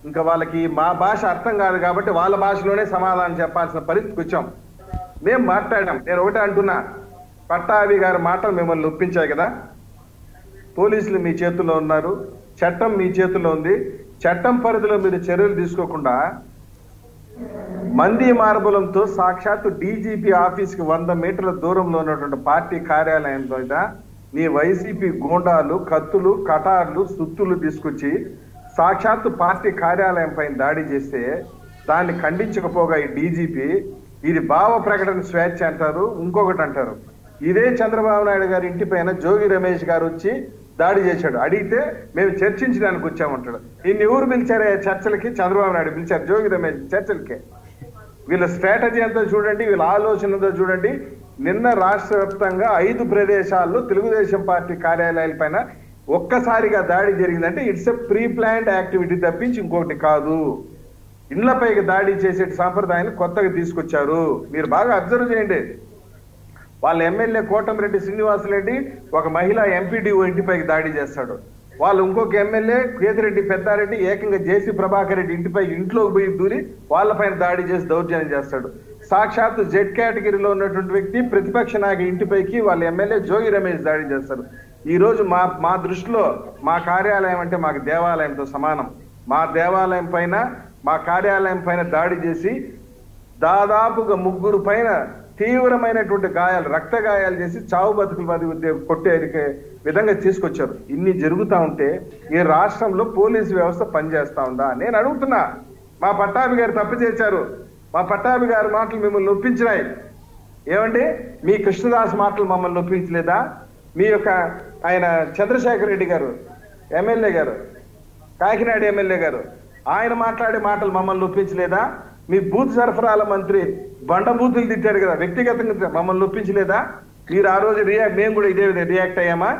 ఇంకా వాళ్ళకి మా భాష అర్థం కాదు కాబట్టి వాళ్ళ భాషలోనే సమాధానం చెప్పాల్సిన పరిస్థితికి వచ్చాం. మేము మాట్లాడాం. నేను ఒకటే అంటున్నా, పట్టాభి గారి మాటలు మిమ్మల్ని ఒప్పించాయి కదా, పోలీసులు మీ చేతుల్లో ఉన్నారు, చట్టం మీ చేతుల్లో ఉంది, చట్టం పరిధిలో మీరు చర్యలు తీసుకోకుండా మంది మార్బలంతో సాక్షాత్తు డీజీపీ ఆఫీస్కి వంద మీటర్ల దూరంలో ఉన్నటువంటి పార్టీ కార్యాలయంలో నీ వైసీపీ గోండాలు కత్తులు కటార్లు సుత్తులు తీసుకొచ్చి సాక్షాత్తు పార్టీ కార్యాలయం పైన దాడి చేస్తే దాన్ని ఖండించకపోగా ఈ డీజీపీ ఇది భావ ప్రకటన స్వేచ్ఛ అంటారు, ఇంకొకటి అంటారు. ఇదే చంద్రబాబు నాయుడు గారి ఇంటి పైన జోగి రమేష్ గారు వచ్చి దాడి చేశాడు. అడిగితే మేము చర్చించడానికి వచ్చామంటాడు. నిన్ను ఎవరు పిలిచారే చర్చలకి? చంద్రబాబు నాయుడు పిలిచారు జోగి రమేష్ చర్చలకే. వీళ్ళ స్ట్రాటజీ అంతా చూడండి, వీళ్ళ ఆలోచన అంతా చూడండి. నిన్న రాష్ట్ర వ్యాప్తంగా ఐదు ప్రదేశాల్లో తెలుగుదేశం పార్టీ కార్యాలయాల పైన ఒక్కసారిగా దాడి జరిగిందంటే it's a pre planned activity తప్పించి ఇంకొకటి కాదు. ఇండ్లపైకి దాడి చేసే సాంప్రదాయాన్ని కొత్తగా తీసుకొచ్చారు. మీరు బాగా అబ్జర్వ్ చేయండి. వాళ్ళ ఎమ్మెల్యే కోటమిరెడ్డి శ్రీనివాసరెడ్డి ఒక మహిళా ఎంపీడీఓ ఇంటిపైకి దాడి చేస్తాడు. వాళ్ళు ఇంకొక ఎమ్మెల్యే కేతిరెడ్డి పెద్దారెడ్డి ఏకంగా జేసీ ప్రభాకర్ రెడ్డి ఇంటిపై ఇంట్లోకి పోయి దూరి వాళ్ళపైన దాడి చేసి దౌర్జన్యం చేస్తాడు. సాక్షాత్తు జెడ్ కేటగిరీలో ఉన్నటువంటి వ్యక్తి ప్రతిపక్ష నాయకుడి ఇంటిపైకి వాళ్ళ ఎమ్మెల్యే జోగి రమేష్ దాడి చేస్తారు. ఈరోజు మా మా దృష్టిలో మా కార్యాలయం అంటే మాకు దేవాలయంతో సమానం. మా దేవాలయం పైన మా కార్యాలయం పైన దాడి చేసి దాదాపుగా ముగ్గురు పైన తీవ్రమైనటువంటి గాయాలు రక్త గాయాలు చేసి చావు బతుకులు బతి కొట్టే విధంగా తీసుకొచ్చారు. ఇన్ని జరుగుతూ ఉంటే ఈ రాష్ట్రంలో పోలీసు వ్యవస్థ పనిచేస్తూ ఉందా నేను అడుగుతున్నా. మా పట్టాభి గారు తప్పు చేశారు. మా పట్టాభి గారి మాటలు మిమ్మల్ని ఒప్పించినాయి. ఏమండి మీ కృష్ణదాస్ మాటలు మమ్మల్ని నొప్పించలేదా? మీ యొక్క ఆయన చంద్రశేఖర్ రెడ్డి గారు ఎమ్మెల్యే గారు, కాకినాడ ఎమ్మెల్యే గారు, ఆయన మాట్లాడే మాటలు మమ్మల్ని నొప్పించలేదా? మీ బూత్ సరఫరాల మంత్రి బండ బూతులు తిట్టాడు కదా, వ్యక్తిగతంగా మమ్మల్ని నొప్పించలేదా? మీరు ఆ రోజు రియాక్ట్, మేము కూడా ఇదే రియాక్ట్ అయ్యామా?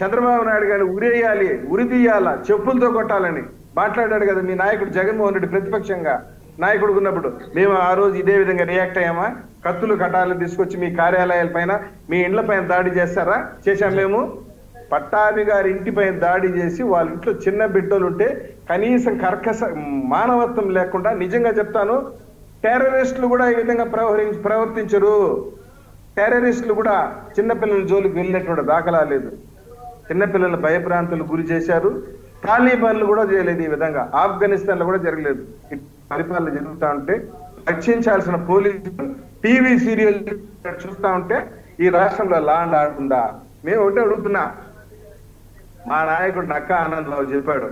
చంద్రబాబు నాయుడు గారు ఉరేయాలి, ఉరి తీయాలా, చెప్పులతో కొట్టాలని మాట్లాడాడు కదా మీ నాయకుడు జగన్మోహన్ రెడ్డి ప్రతిపక్షంగా నాయకుడు ఉన్నప్పుడు. మేము ఆ రోజు ఇదే విధంగా రియాక్ట్ అయ్యామా? కత్తులు కటాలు తీసుకొచ్చి మీ కార్యాలయాల పైన మీ ఇండ్ల పైన దాడి చేస్తారా? చేశాం. మేము పట్టాభి గారి ఇంటిపైన దాడి చేసి వాళ్ళ ఇంట్లో చిన్న బిడ్డలు ఉంటే కనీసం కర్కశ మానవత్వం లేకుండా, నిజంగా చెప్తాను, టెర్రరిస్టులు కూడా ఈ విధంగా ప్రవర్తించ ప్రవర్తించరు టెర్రరిస్టులు కూడా చిన్నపిల్లల జోలికి వెళ్ళినటువంటి దాఖలా లేదు. చిన్నపిల్లల భయభ్రాంతులు గురి చేశారు. తాలిబాన్లు కూడా చేయలేదు ఈ విధంగా. ఆఫ్ఘనిస్తాన్ లో కూడా జరగలేదు. పరిపాలన జరుగుతూ ఉంటే రక్షించాల్సిన పోలీసు టీవీ సీరియల్ చూస్తూ ఉంటే ఈ రాష్ట్రంలో లా అండ్ ఆర్డర్ ఉందా? మేము ఒకటే అడుగుతున్నా. మా నాయకుడు నక్కా ఆనందరావు చెప్పాడు,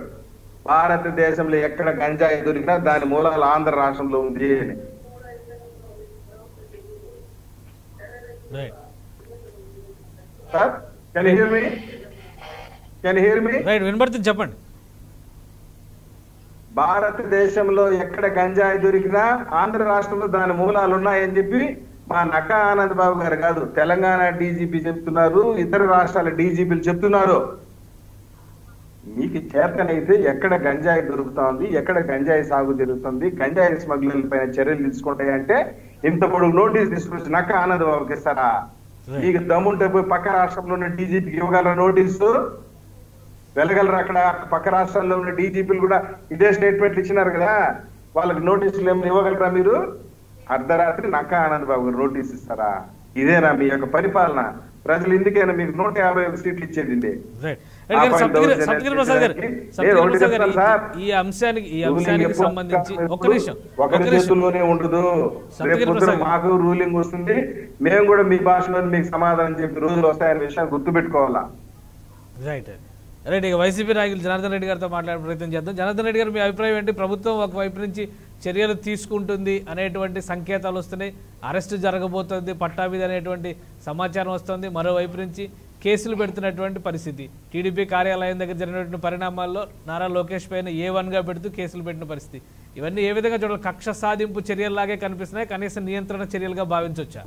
భారతదేశంలో ఎక్కడ గంజాయి దొరికినా దాని మూలాలు ఆంధ్ర రాష్ట్రంలో ఉంది అని. చెప్పండి, భారతదేశంలో ఎక్కడ గంజాయి దొరికినా ఆంధ్ర రాష్ట్రంలో దాని మూలాలు ఉన్నాయని చెప్పి మా నక్కా ఆనంద్ బాబు గారు కాదు, తెలంగాణ డీజీపీ చెప్తున్నారు, ఇతర రాష్ట్రాల డీజీపీలు చెప్తున్నారు. మీకు చేతనైతే ఎక్కడ గంజాయి దొరుకుతుంది, ఎక్కడ గంజాయి సాగు జరుగుతుంది, గంజాయి స్మగ్లర్ల పైన చర్యలు తీసుకుంటాయంటే ఇంత పొడుగు నోటీస్ తీసుకొచ్చి నక్కా ఆనంద్ బాబుకి ఇస్తారా? మీకు దమ్ముంటే పోయి పక్క రాష్ట్రంలో ఉన్న డీజీపీకి ఇవ్వగలరా నోటీసు? వెళ్ళగలరు. అక్కడ పక్క రాష్ట్రాల్లో ఉన్న డీజీపీలు కూడా ఇదే స్టేట్మెంట్లు ఇచ్చినారు కదా, వాళ్ళకి నోటీసులు ఏమైనా ఇవ్వగలరా మీరు? అర్ధరాత్రి నక్కా ఆనంద్ బాబు గారు నోటీస్ ఇస్తారా? ఇదేనా మీ యొక్క పరిపాలన? ప్రజలు ఎందుకైనా మీకు నూట యాభై ఒక సీట్లు ఇచ్చేది. ఈ అంశానికి ఈ అంశానికి సంబంధించి ఒక నిమిషం, ఒక చేతుల్లోనే ఉండదు. మాకు రూలింగ్ వస్తుంది, మేము కూడా మీ భాషలో మీకు సమాధానం చెప్పి రోజులు వస్తాయనే విషయాన్ని గుర్తుపెట్టుకోవాలా? రైట్ రైట్ ఇక వైసీపీ నాయకులు జనార్దన్ రెడ్డి గారితో మాట్లాడే ప్రయత్నం చేద్దాం. జనార్దన్ రెడ్డి గారు, మీ అభిప్రాయం ఏంటి? ప్రభుత్వం ఒకవైపు నుంచి చర్యలు తీసుకుంటుంది అనేటువంటి సంకేతాలు వస్తున్నాయి, అరెస్టు జరగబోతుంది పట్టాభి అనేటువంటి సమాచారం వస్తుంది, మరోవైపు నుంచి కేసులు పెడుతున్నటువంటి పరిస్థితి, టీడీపీ కార్యాలయం దగ్గర జరిగినటువంటి పరిణామాల్లో నారా లోకేష్ పైన ఏ వన్గా పెడుతూ కేసులు పెట్టిన పరిస్థితి, ఇవన్నీ ఏ విధంగా చూడాలి? కక్ష సాధింపు చర్యల్లాగే కనిపిస్తున్నాయి, కనీసం నియంత్రణ చర్యలుగా భావించవచ్చా?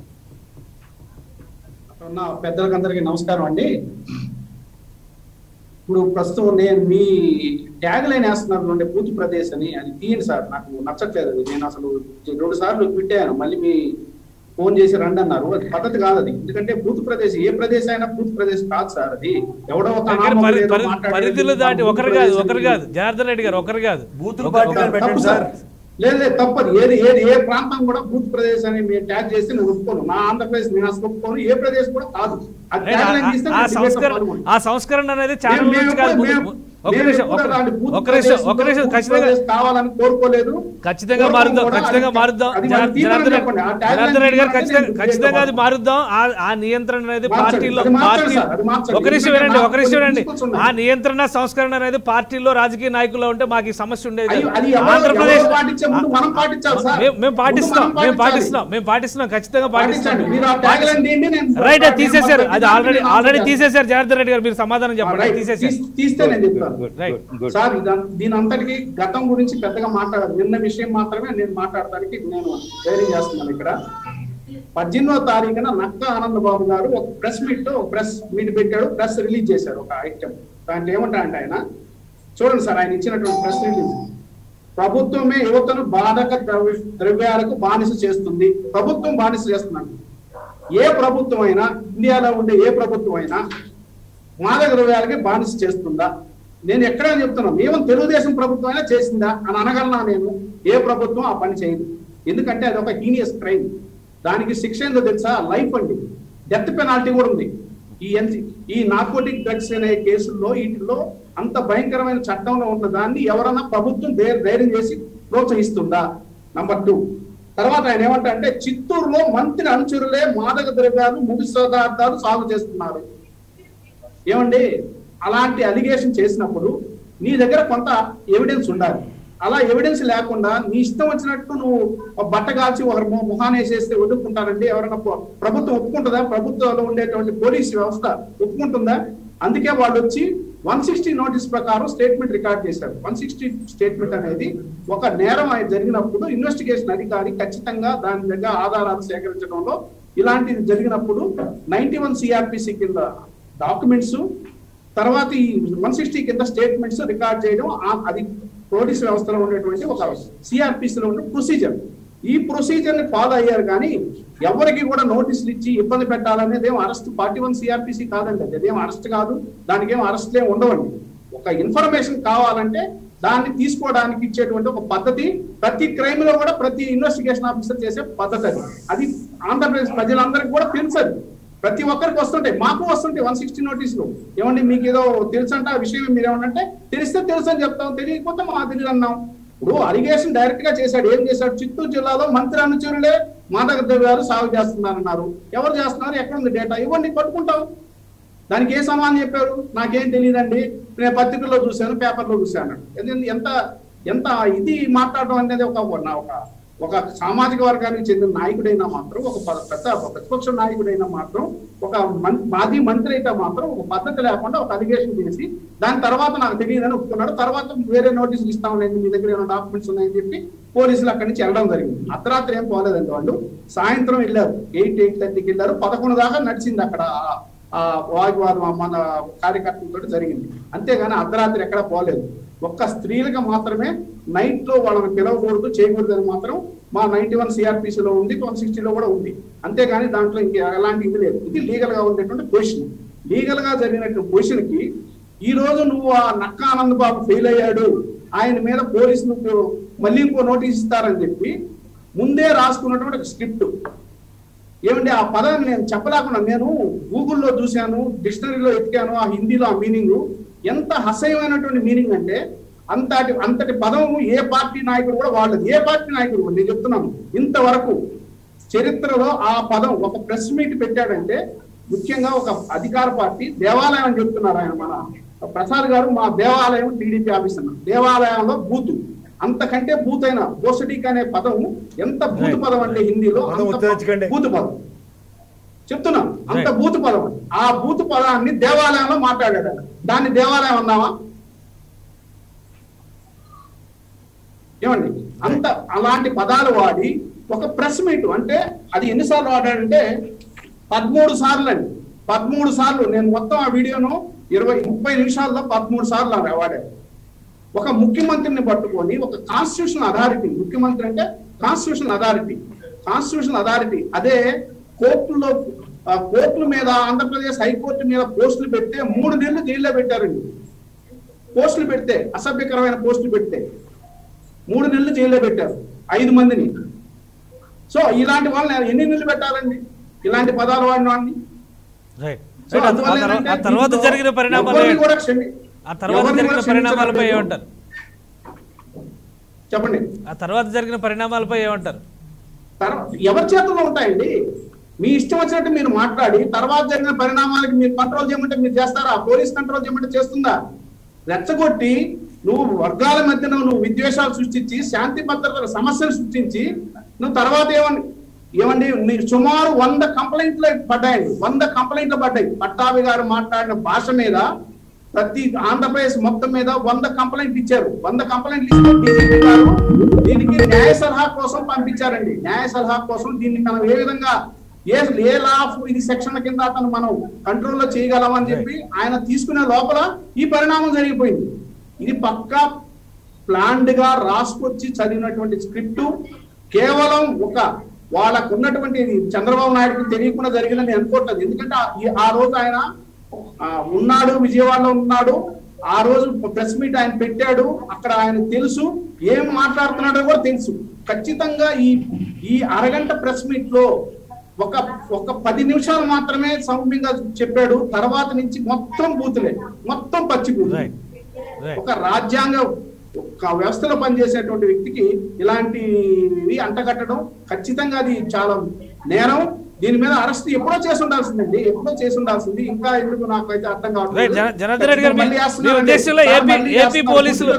పెద్దలకందరికీ నమస్కారం అండి. ఇప్పుడు ప్రస్తుతం నేను మీ ట్యాగ్ లైన్ వేస్తున్నాను నుండి పూర్తి ప్రదేశ్ అని, అది తీయండి సార్, నాకు నచ్చట్లేదు. నేను అసలు రెండు సార్లు పెట్టాను, మళ్ళీ మీ ఫోన్ చేసి రండి అన్నారు, అది పద్ధతి కాదు అది. ఎందుకంటే పూర్తి ప్రదేశ్ ఏ ప్రదేశ్ అయినా పూర్తి ప్రదేశ్ కాదు సార్, అది ఎవడో పరిధిలో దాటి ఒకరు కాదు ఒకరు కాదు జనార్దన్ రెడ్డి గారు ఒకరు కాదు లేదు లేదు తప్పదు. ఏది ఏది ఏ ప్రాంతం కూడా బూత్ ప్రదేశ్ అని మీరు ట్యాగ్ చేస్తే నేను ఒప్పుకోను. నా ఆంధ్రప్రదేశ్ నేను అసలు ఒప్పుకోను, ఏ ప్రదేశ్ కూడా కాదు. ఆ సంస్కరణ అనేది కావాలని కోరుకోలేదు. ఖచ్చితంగా మారుద్దాం, ఖచ్చితంగా మారుద్దాం జనార్దన్ రెడ్డి గారు, ఖచ్చితంగా అది మారుద్దాం. ఆ నియంత్రణ అనేది పార్టీలో ఒకరిష్టమేనండి ఒకరిష్టమేనండి ఆ నియంత్రణ సంస్కరణ అనేది పార్టీలో రాజకీయ నాయకుల్లో ఉంటే మాకు ఈ సమస్య ఉండేది. ఆంధ్రప్రదేశ్ మేము పాటిస్తాం మేము పాటిస్తున్నాం మేము పాటిస్తున్నాం ఖచ్చితంగా పాటిస్తాం. రైట్, అది తీసేశారు, అది ఆల్రెడీ ఆల్రెడీ తీసేశారు. జనార్దన్ రెడ్డి గారు, మీరు సమాధానం చెప్పండి. తీసేశారు తీస్తే నేను చెప్తాను సార్, దీని అంతటికి గతం గురించి పెద్దగా మాట్లాడాలి. నిన్న విషయం మాత్రమే నేను మాట్లాడటానికి నేను ధైర్యం చేస్తున్నాను. ఇక్కడ పద్దెనిమిదవ తారీఖున నక్కా ఆనందబాబు గారు ఒక ప్రెస్ మీట్ లో ప్రెస్ మీట్ పెట్టాడు, ప్రెస్ రిలీజ్ చేశారు ఒక ఐటమ్. దాంట్లో ఏమంటారంటే ఆయన, చూడండి సార్, ఆయన ఇచ్చినటువంటి ప్రెస్ రిలీజ్, ప్రభుత్వమే యువతను బాధక ద్రవ్య ద్రవ్యాలకు బానిస చేస్తుంది, ప్రభుత్వం బానిస చేస్తున్నాడు. ఏ ప్రభుత్వం అయినా, ఇండియాలో ఉండే ఏ ప్రభుత్వం అయినా మాదక ద్రవ్యాలకి బానిస చేస్తుందా? నేను ఎక్కడా చెప్తున్నాను, మేము తెలుగుదేశం ప్రభుత్వం అయినా చేసిందా అని అనగలనా? నేను ఏ ప్రభుత్వం ఆ పని చేయదు. ఎందుకంటే అది ఒక హీనియస్ క్రైమ్, దానికి శిక్ష ఏందో తెలుసా? లైఫ్ అండి, డెత్ పెనాల్టీ కూడా ఉంది. ఈ ఈ నార్కోటిక్ డ్రగ్స్ అనే కేసుల్లో వీటిల్లో అంత భయంకరమైన చట్టంలో ఉన్న దాన్ని ఎవరన్నా ప్రభుత్వం ధైర్యం చేసి ప్రోత్సహిస్తుందా? నంబర్ టూ, తర్వాత ఆయన ఏమంటారంటే, చిత్తూరులో మంత్రి అనుచరులే మాదక ద్రవ్యాలు ముగిసదార్థాలు సాగు చేస్తున్నారు. ఏమండి, అలాంటి అలిగేషన్ చేసినప్పుడు నీ దగ్గర కొంత ఎవిడెన్స్ ఉండాలి. అలా ఎవిడెన్స్ లేకుండా నీ ఇష్టం వచ్చినట్టు నువ్వు బట్ట కాల్చి ఒక ముఖాన్ని వేసేస్తే ఒప్పుకుంటారండి ఎవరైనా? ప్రభుత్వం ఒప్పుకుంటుందా? ప్రభుత్వంలో ఉండేటువంటి పోలీసు వ్యవస్థ ఒప్పుకుంటుందా? అందుకే వాళ్ళు వచ్చి వన్ సిక్స్టీ నోటీస్ ప్రకారం స్టేట్మెంట్ రికార్డ్ చేశారు. వన్ సిక్స్టీ స్టేట్మెంట్ అనేది ఒక నేరం జరిగినప్పుడు ఇన్వెస్టిగేషన్ అధికారి ఖచ్చితంగా దాని దగ్గర ఆధారాలు సేకరించడంలో ఇలాంటిది జరిగినప్పుడు నైన్టీ వన్ సిఆర్పిసి కింద డాక్యుమెంట్స్, తర్వాత ఈ వన్ సిక్స్టీ కింద స్టేట్మెంట్స్ రికార్డ్ చేయడం అది పోలీసు వ్యవస్థలో ఉండేటువంటి ఒక సిఆర్పిసిలో ఉన్న ప్రొసీజర్. ఈ ప్రొసీజర్ ని ఫాలో అయ్యారు కానీ ఎవరికి కూడా నోటీసులు ఇచ్చి ఇబ్బంది పెట్టాలనేది ఏం అరెస్ట్ ఫార్టీ వన్ సిఆర్పిసి కాదండి, అదేం అరెస్ట్ కాదు, దానికి ఏం అరెస్ట్లే ఉండవండి. ఒక ఇన్ఫర్మేషన్ కావాలంటే దాన్ని తీసుకోవడానికి ఇచ్చేటువంటి ఒక పద్ధతి, ప్రతి క్రైమ్ లో కూడా ప్రతి ఇన్వెస్టిగేషన్ ఆఫీసర్ చేసే పద్ధతి అది. అది ఆంధ్రప్రదేశ్ ప్రజలందరికీ కూడా తెలుసది, ప్రతి ఒక్కరికి వస్తుంటాయి, మాకు వస్తుంటాయి వన్ సిక్స్టీ నోటీసులు. ఏమండి మీకు ఏదో తెలుసు అంటే ఆ విషయం మీరు ఏమంటే తెలిస్తే తెలుసు అని చెప్తాం, తెలియకపోతే మా తెలియదు అన్నాం. ఇప్పుడు అలిగేషన్ డైరెక్ట్ గా చేశాడు, ఏం చేశాడు? చిత్తూరు జిల్లాలో మంత్రి అనుచరులే మాదక ద్రవ్యాలు సాగు చేస్తున్నారన్నారు. ఎవరు చేస్తున్నారు? ఎక్కడ ఉంది డేటా? ఇవ్వండి, పట్టుకుంటాం. దానికి ఏ సమాధానం చెప్పారు? నాకేం తెలియదండి, నేను పత్రికల్లో చూశాను, పేపర్లో చూశాను. ఎందుకంటే ఎంత ఎంత ఇది మాట్లాడడం అనేది ఒక ఒక ఒక సామాజిక వర్గానికి చెందిన నాయకుడైనా మాత్రం, ఒక పెద్ద ప్రతిపక్ష నాయకుడైనా మాత్రం, ఒక మాజీ మంత్రి అయితే మాత్రం ఒక పద్ధతి లేకుండా ఒక అలిగేషన్ చేసి దాని తర్వాత నాకు తెలియదని ఒప్పుకున్నాడు, తర్వాత వేరే నోటీసులు ఇస్తామనేది, మీ దగ్గర ఏమైనా డాక్యుమెంట్స్ ఉన్నాయని చెప్పి పోలీసులు అక్కడి నుంచి వెళ్ళడం జరిగింది. అర్ధరాత్రి ఏం పోలేదండి వాళ్ళు, సాయంత్రం వెళ్ళారు, ఎయిట్ ఎయిట్ థర్టీకి వెళ్ళారు, పదకొండు దాకా నడిచింది అక్కడ వాగ్వాదం మన కార్యకర్తలతో జరిగింది. అంతేగాని అర్ధరాత్రి ఎక్కడ పోలేదు. ఒక్క స్త్రీలకు మాత్రమే నైట్ లో వాళ్ళని పిలవకూడదు, చేయకూడదు అని మాత్రం మా నైన్టీ వన్ సిఆర్పిసిలో ఉంది, వన్ సిక్స్టీలో కూడా ఉంది. అంతేగాని దాంట్లో ఇంక ఎలాంటి ఇది లేదు. ఇది లీగల్ గా ఉండేటువంటి పొజిషన్. లీగల్ గా జరిగినటువంటి పొజిషన్ కి ఈ రోజు నువ్వు ఆ నక్కా ఆనంద్ బాబు ఫెయిల్ అయ్యాడు, ఆయన మీద పోలీసులు మళ్ళీ ఇంకో నోటీస్ ఇస్తారని చెప్పి ముందే రాసుకున్నటువంటి ఒక స్క్రిప్ట్ ఏమంటే ఆ పదాన్ని నేను చెప్పలేకుండా నేను గూగుల్లో చూశాను, డిక్షనరీలో ఎతికాను, ఆ హిందీలో ఆ మీనింగ్ ఎంత అసహ్యమైనటువంటి మీనింగ్ అంటే అంతటి అంతటి పదము ఏ పార్టీ నాయకుడు కూడా వాడలేదు. ఏ పార్టీ నాయకుడు కూడా, నేను చెప్తున్నాను, ఇంతవరకు చరిత్రలో ఆ పదం ఒక ప్రెస్ మీట్ పెట్టాడంటే ముఖ్యంగా ఒక అధికార పార్టీ దేవాలయం అని చెప్తున్నారు ఆయన. మన ప్రసాద్ గారు మా దేవాలయం టీడీపీ ఆఫీస్ అన్నారు, దేవాలయంలో బూతు, అంతకంటే బూతైన బోసడిక్ అనే పదం ఎంత బూతు పదం అంటే హిందీలో బూతు పదం చెప్తున్నాం, అంత బూతు పదం. ఆ బూతు పదాన్ని దేవాలయంలో మాట్లాడాడు, దాన్ని దేవాలయం అన్నావా? ఏమండి అంత అలాంటి పదాలు వాడి ఒక ప్రెస్ మీట్ అంటే అది ఎన్నిసార్లు వాడాడంటే పదమూడు సార్లు అండి, పదమూడు సార్లు. నేను మొత్తం ఆ వీడియోను ఇరవై ముప్పై నిమిషాల్లో పదమూడు సార్లు వాడాడు. ఒక ముఖ్యమంత్రిని పట్టుకొని ఒక కాన్స్టిట్యూషన్ అథారిటీ, ముఖ్యమంత్రి అంటే కాన్స్టిట్యూషన్ అథారిటీ, కాన్స్టిట్యూషన్ అథారిటీ అదే కోర్టులో కోర్టుల మీద ఆంధ్రప్రదేశ్ హైకోర్టు మీద పోస్టులు పెడితే మూడు నెలలు జైల్లో పెట్టారండి. పోస్టులు పెడితే అసభ్యకరమైన పోస్టులు పెడితే మూడు నెలలు జైల్లో పెట్టారు ఐదు మందిని. సో ఇలాంటి వాళ్ళని ఎన్ని నెలలు పెట్టాలండి ఇలాంటి పదాలు వాడిన వాడిని? చెప్పండి, ఆ తర్వాత జరిగిన పరిణామాలపై ఏమంటారు? ఎవరి చేతుల్లో ఉంటాయండి? మీ ఇష్టం వచ్చినట్టు మీరు మాట్లాడి తర్వాత జరిగిన పరిణామాలకు మీరు కంట్రోల్ చేయమంటే మీరు చేస్తారా? పోలీస్ కంట్రోల్ చేయమంటే చేస్తుందా? రెచ్చగొట్టి నువ్వు వర్గాల మధ్యన నువ్వు విద్వేషాలు సృష్టించి శాంతి భద్రతల సమస్యలు సృష్టించి నువ్వు తర్వాత ఏమని ఏమండి నీకు సుమారు వంద కంప్లైంట్లు పడ్డాయండి, వంద కంప్లైంట్లు పడ్డాయి. పట్టాభి గారు మాట్లాడిన భాష మీద ప్రతి ఆంధ్రప్రదేశ్ మొత్తం మీద వంద కంప్లైంట్ ఇచ్చారు. వంద కంప్లైంట్ ఇస్తే బీజేపీ గారు దీనికి న్యాయ సలహా కోసం పంపించారండి. న్యాయ సలహా కోసం దీన్ని మనం ఏ విధంగా ఏ ఏ లా ఆఫ్ ఇది సెక్షన్ కింద అతను మనం కంట్రోల్లో చేయగలమని చెప్పి ఆయన తీసుకునే లోపల ఈ పరిణామం జరిగిపోయింది. ఇది పక్కా ప్లాన్డ్ గా రాసుకొచ్చి చదివినటువంటి స్క్రిప్ట్, కేవలం ఒక వాళ్ళకు ఉన్నటువంటి చంద్రబాబు నాయుడుకి తెలియకుండా జరిగిందని అనుకోవట్లేదు. ఎందుకంటే ఆ రోజు ఆయన ఉన్నాడు, విజయవాడలో ఉన్నాడు, ఆ రోజు ప్రెస్ మీట్ ఆయన పెట్టాడు, అక్కడ ఆయన తెలుసు, ఏం మాట్లాడుతున్నాడో కూడా తెలుసు. ఖచ్చితంగా ఈ ఈ అరగంట ప్రెస్ మీట్ లో ఒక ఒక పది నిమిషాలు మాత్రమే సౌమ్యంగా చెప్పాడు, తర్వాత నుంచి మొత్తం బూతులే, మొత్తం పచ్చి బూతులే. ఒక రాజ్యాంగ ఒక వ్యవస్థలో పనిచేసేటువంటి వ్యక్తికి ఇలాంటివి అంటగట్టడం ఖచ్చితంగా అది చాలా నేరం. దీని మీద అరెస్ట్ ఎప్పుడో చేసి ఉండాల్సిందండి ఎప్పుడో చేసి ఉండాల్సింది ఇంకా ఎందుకు నాకైతే అర్థం కావట్లేదు జనార్దన్ రెడ్డి గారు మీ ఉద్దేశంలో ఏపీ ఏపీ పోలీసులు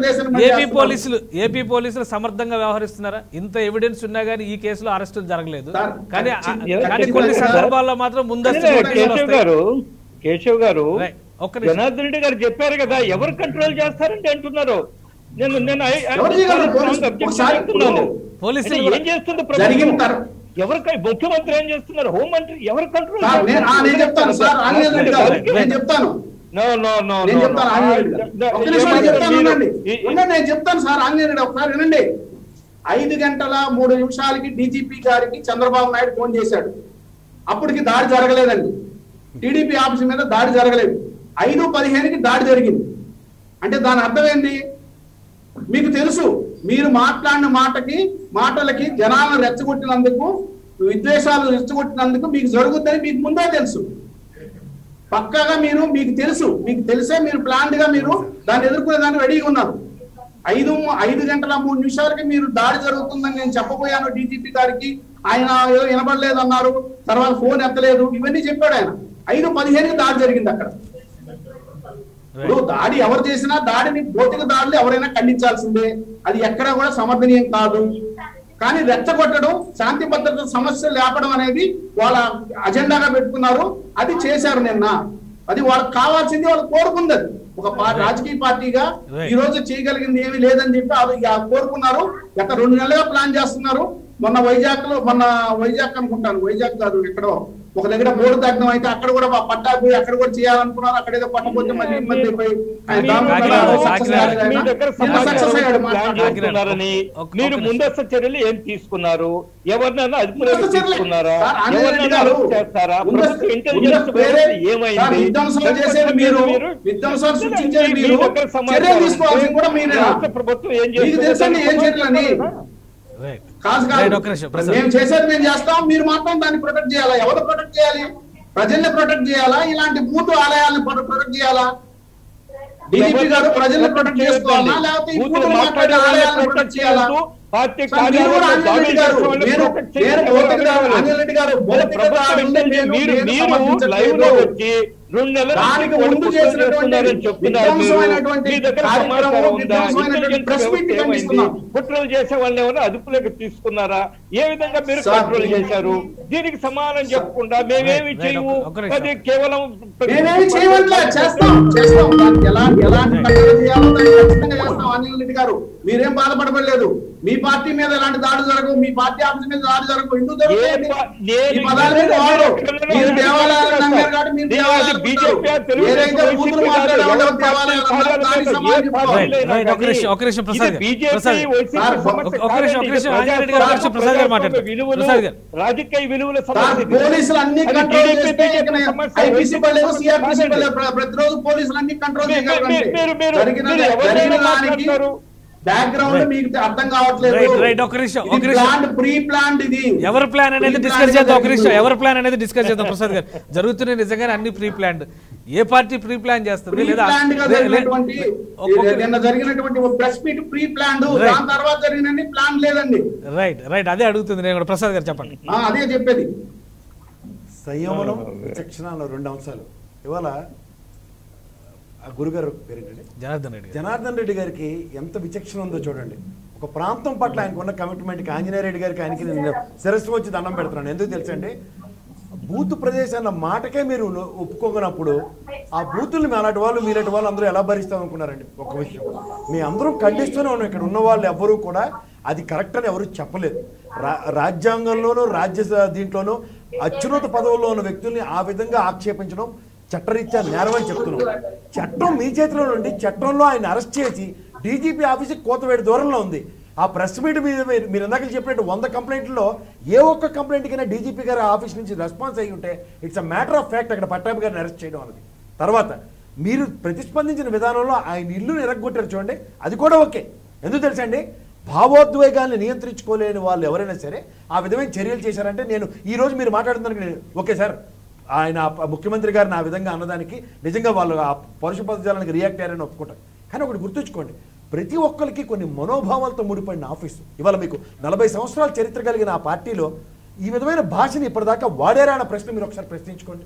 ఏపీ పోలీసులు ఏపీ పోలీసులు సమర్థంగా వ్యవహరిస్తున్నారా ఇంత ఎవిడెన్స్ ఉన్నా గానీ ఈ కేసులో అరెస్ట్ జరగలేదు కానీ కానీ కొన్ని సందర్భాల్లో మాత్రం ముందస్తు కేసులు వస్తాయి కేశవ్ గారు జనార్దన్ రెడ్డి గారు చెప్పారు కదా ఎవరు కంట్రోల్ చేస్తారంటే అంటున్నారు నేను నేను పోలీసులు ఏం చేస్తుందో ప్రభుత్వం मुख्यमंत्री होम मंत्री मूड निमिषाल की डीजीपी गारी चंद्रबाबु नायडू फोन अप्पटिकी दाड़ी जरगलेदंडी टीडीपी आफीस मीद दाड़ी जरगलेदु ऐदु पदिहेनु की दाड़ी जरिगिंदी अंटे दानि अर्थम एंटी मीकु तेलुसु మీరు మాట్లాడిన మాటకి మాటలకి జనాలను రెచ్చగొట్టినందుకు విద్వేషాలను రెచ్చగొట్టినందుకు మీకు జరుగుతదని మీకు ముందే తెలుసు పక్కాగా మీరు మీకు తెలుసు మీకు తెలిసే మీరు ప్లాన్డ్ గా మీరు దాన్ని ఎదుర్కొనే దానికి రెడీగా ఉన్నారు ఐదు ఐదు గంటల మూడు నిమిషాలకి మీరు దాడి జరుగుతుందని నేను చెప్పబోయాను డీజీపీ గారికి ఆయన ఏదో వినబడలేదు అన్నారు తర్వాత ఫోన్ ఎత్తలేదు ఇవన్నీ చెప్పాడు ఆయన ఐదు పదిహేను కి దాడి జరిగింది అక్కడ दाड़ी एवर चेसा दाड़ी भौतिक दाड़ी एवरना खंडे अभी एक् समर्थनीय का रेचगोटों शांति भद्रता समस्या लेपने वाल अजेंडा अभी चशार अभी वाले को राजकीय पार्टी चयी लेदन को गत रूल प्लान मोన్న వైజాగ్ లో మొన్న వైజాగ్ అనుకుంటాను వైజాగ్ కాదు ఎక్కడో ఒక దగ్గర బోర్డు తగ్గడం అయితే అక్కడ కూడా పట్టా పోయి అక్కడ కూడా చేయాలనుకున్నారు అక్కడేదో పట్టపోతే మళ్ళీ ఇబ్బంది అయిపోయి మీరు ముందస్తు చర్యలు ఏం తీసుకున్నారు ఎవరినైనా అదుపులోకి తీసుకున్నారా ఎవరినైనా అరెస్ట్ చేస్తారా ముందస్తు ఇంటెలిజెన్స్ ఏమైంది విధ్వంసం చేసేది మీరు విధ్వంసం సృష్టించేది మీరు చర్యలు తీసుకోవాల్సింది కూడా మీరేనా ప్రభుత్వం ఏం చేస్తుంది మీకు తెలుసండి ఏం చర్యలని ప్రజల్ని ప్రొటెక్ట్ చేయాలా ఇలాంటి భూత ఆలయాలను ప్రొటెక్ట్ చేయాలా డీజీపీ గారు ప్రజల్ని ప్రొటెక్ట్ చేసుకోవాలా లేకపోతే ఈ భూత మాట్లాడే ఆలయాలను ప్రొటెక్ట్ చేయాలా పార్టీ కార్యకర్తలు దాడి చేస్తున్నారు మీరు మీరు భౌతిక ఆంజనేయుడి గారు భౌతిక దాడి మీరు మీరు లైవ్ లో వచ్చి దానికి ముందు చేసినటువంటి విధ్వంసమైనటువంటి కార్యక్రమం విధ్వంసమైనటువంటి ప్రెస్ మీట్ కనిపిస్తున్నా కుట్రలు చేసే వాళ్ళు ఎవరు అదుపులోకి తీసుకున్నారా ఏ విధంగా మీరు కంట్రోల్ చేశారు దీనికి సమానం చెప్పకుండా మేమేమి చేయము అది కేవలం మేమేమి చేయమంటలా చేస్తాం చేస్తాం దానికి ఎలా ఎలా చేయాలో ఖచ్చితంగా చేస్తాం అనిల్ రెడ్డి గారు మీరేం బాధపడలేదు మీ పార్టీ మీద ఎలాంటి దాడి జరగవు మీ పార్టీ ఆఫీస్ మీద దాడి జరగవు ఎందుకు జరగదు ఈ పదాల మీద వాడు మీరు దేవాలయాల నంగర్ గాడి మీరు దేవాలయాల రాజకీయ విలువల ప్రతిరోజు పోలీసులు అన్ని కంట్రోల్ చేయగలరు బ్యాక్గ్రౌండ్ అర్థం కావట్లేదు జరుగుతున్న నిజంగానే అన్ని ప్రీ ప్లాన్డ్ ఏ పార్టీ ప్రీ ప్లాన్ చేస్తుంది లేదా నిన్న జరిగినటువంటి ప్రెస్ మీట్ ప్రీ ప్లాన్డ్ దాని తర్వాత జరిగినన్ని ప్లాన్ లేదండి రైట్ రైట్ అదే అడుగుతుంది నేను కూడా ప్రసాద్ గారు చెప్పండి ఆ అదే చెప్పేది సంయమనం విచక్షణలో రెండు అంశాలు ఇవాల గురుగారు పేరేంటండి జనార్దన్ రెడ్డి జనార్దన్ రెడ్డి గారికి ఎంత విచక్షణ ఉందో చూడండి ఒక ప్రాంతం పట్ల ఆయనకు ఉన్న కమిట్మెంట్కి ఆంజనేయ రెడ్డి గారికి ఆయనకి నేను శిరస్సు వచ్చి దండం పెడుతున్నాను ఎందుకు తెలుసండి బూత్ ప్రదేశాల మాటకే మీరు ఒప్పుకోనప్పుడు ఆ బూతుల్ని అలాంటి వాళ్ళు మీలాంటి వాళ్ళు అందరూ ఎలా భరిస్తామనుకున్నారండి ఒక విషయం మీ అందరూ ఖండిస్తూనే ఉన్నాం ఇక్కడ ఉన్న వాళ్ళు ఎవరూ కూడా అది కరెక్ట్ అని ఎవరు చెప్పలేదు రా రాజ్యాంగంలోనూ రాజ్య దీంట్లోనూ అత్యున్నత పదవుల్లో ఉన్న వ్యక్తుల్ని ఆ విధంగా ఆక్షేపించడం చట్టరీత్యా నేరం అని చెప్తున్నాం చట్టం మీ చేతిలో నుండి చట్టంలో ఆయన అరెస్ట్ చేసి డీజీపీ ఆఫీస్కి కోతవేడి దూరంలో ఉంది ఆ ప్రెస్ మీట్ మీద మీరు ఇందాక చెప్పినట్టు వంద కంప్లైంట్లో ఏ ఒక్క కంప్లైంట్కైనా డీజీపీ గారి ఆఫీస్ నుంచి రెస్పాన్స్ అయ్యి ఉంటే it's a matter of fact అక్కడ పట్టాభి గారిని అరెస్ట్ చేయడం అనేది తర్వాత మీరు ప్రతిస్పందించిన విధానంలో ఆయన ఇల్లును ఎరగొట్టారు చూడండి అది కూడా ఓకే ఎందుకు తెలుసండి భావోద్వేగాన్ని నియంత్రించుకోలేని వాళ్ళు ఎవరైనా సరే ఆ విధమైన చర్యలు చేశారంటే నేను ఈరోజు మీరు మాట్లాడుతున్నాను ఓకే సార్ ఆయన ముఖ్యమంత్రి గారు నా విధంగా అన్నదానికి నిజంగా వాళ్ళు ఆ పరుష పదజాలానికి రియాక్ట్ అయ్యారని ఒప్పుకుంటారు కానీ ఒకటి గుర్తుంచుకోండి ప్రతి ఒక్కరికి కొన్ని మనోభావాలతో ముడిపడిన ఆఫీసు ఇవాళ మీకు నలభై సంవత్సరాల చరిత్ర కలిగిన ఆ పార్టీలో ఈ విధమైన భాషని ఇప్పటిదాకా వాడారా అన్న ప్రశ్న మీరు ఒకసారి ప్రశ్నించుకోండి.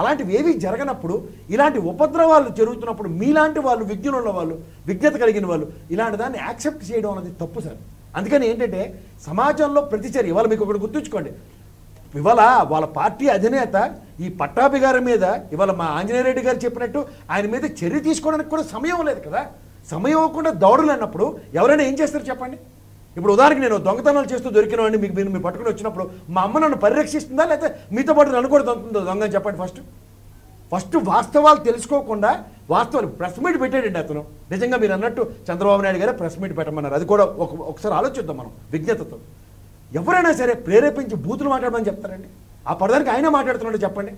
అలాంటివి ఏవి జరగనప్పుడు ఇలాంటి ఉపద్రవాలు జరుగుతున్నప్పుడు మీలాంటి వాళ్ళు విజ్ఞులున్న వాళ్ళు విజ్ఞత కలిగిన వాళ్ళు ఇలాంటి దాన్ని యాక్సెప్ట్ చేయడం అనేది తప్పు సార్. అందుకని ఏంటంటే సమాజంలో ప్రతిచర్య ఇవాళ మీకు ఒకటి గుర్తుంచుకోండి, ఇవాళ వాళ్ళ పార్టీ అధినేత ఈ పట్టాభి గారి మీద ఇవాళ మా ఆంజనేయ రెడ్డి గారు చెప్పినట్టు ఆయన మీద చర్య తీసుకోవడానికి కూడా సమయం లేదు కదా. సమయం ఇవ్వకుండా దౌడులు అన్నప్పుడు ఎవరైనా ఏం చేస్తారు చెప్పండి. ఇప్పుడు ఉదాహరణకి నేను దొంగతనాలు చేస్తూ దొరికిన వాడిని మీకు మీరు పట్టుకుని వచ్చినప్పుడు మా అమ్మ నన్ను పరిరక్షిస్తుందా లేకపోతే మీతో పాటు నన్ను కూడా దొంగతుందో దొంగని చెప్పండి. ఫస్ట్ ఫస్ట్ వాస్తవాలు తెలుసుకోకుండా వాస్తవాలు ప్రెస్ మీట్ పెట్టాడండి అతను. నిజంగా మీరు అన్నట్టు చంద్రబాబు నాయుడు గారే ప్రెస్ మీట్ పెట్టమన్నారు, అది కూడా ఒక ఒకసారి ఆలోచిద్దాం మనం విజ్ఞతతో. ఎవరైనా సరే ప్రేరేపించి బూతులు మాట్లాడమని చెప్తారండి, ఆ పడదానికి ఆయనే మాట్లాడుతున్నాడు చెప్పండి.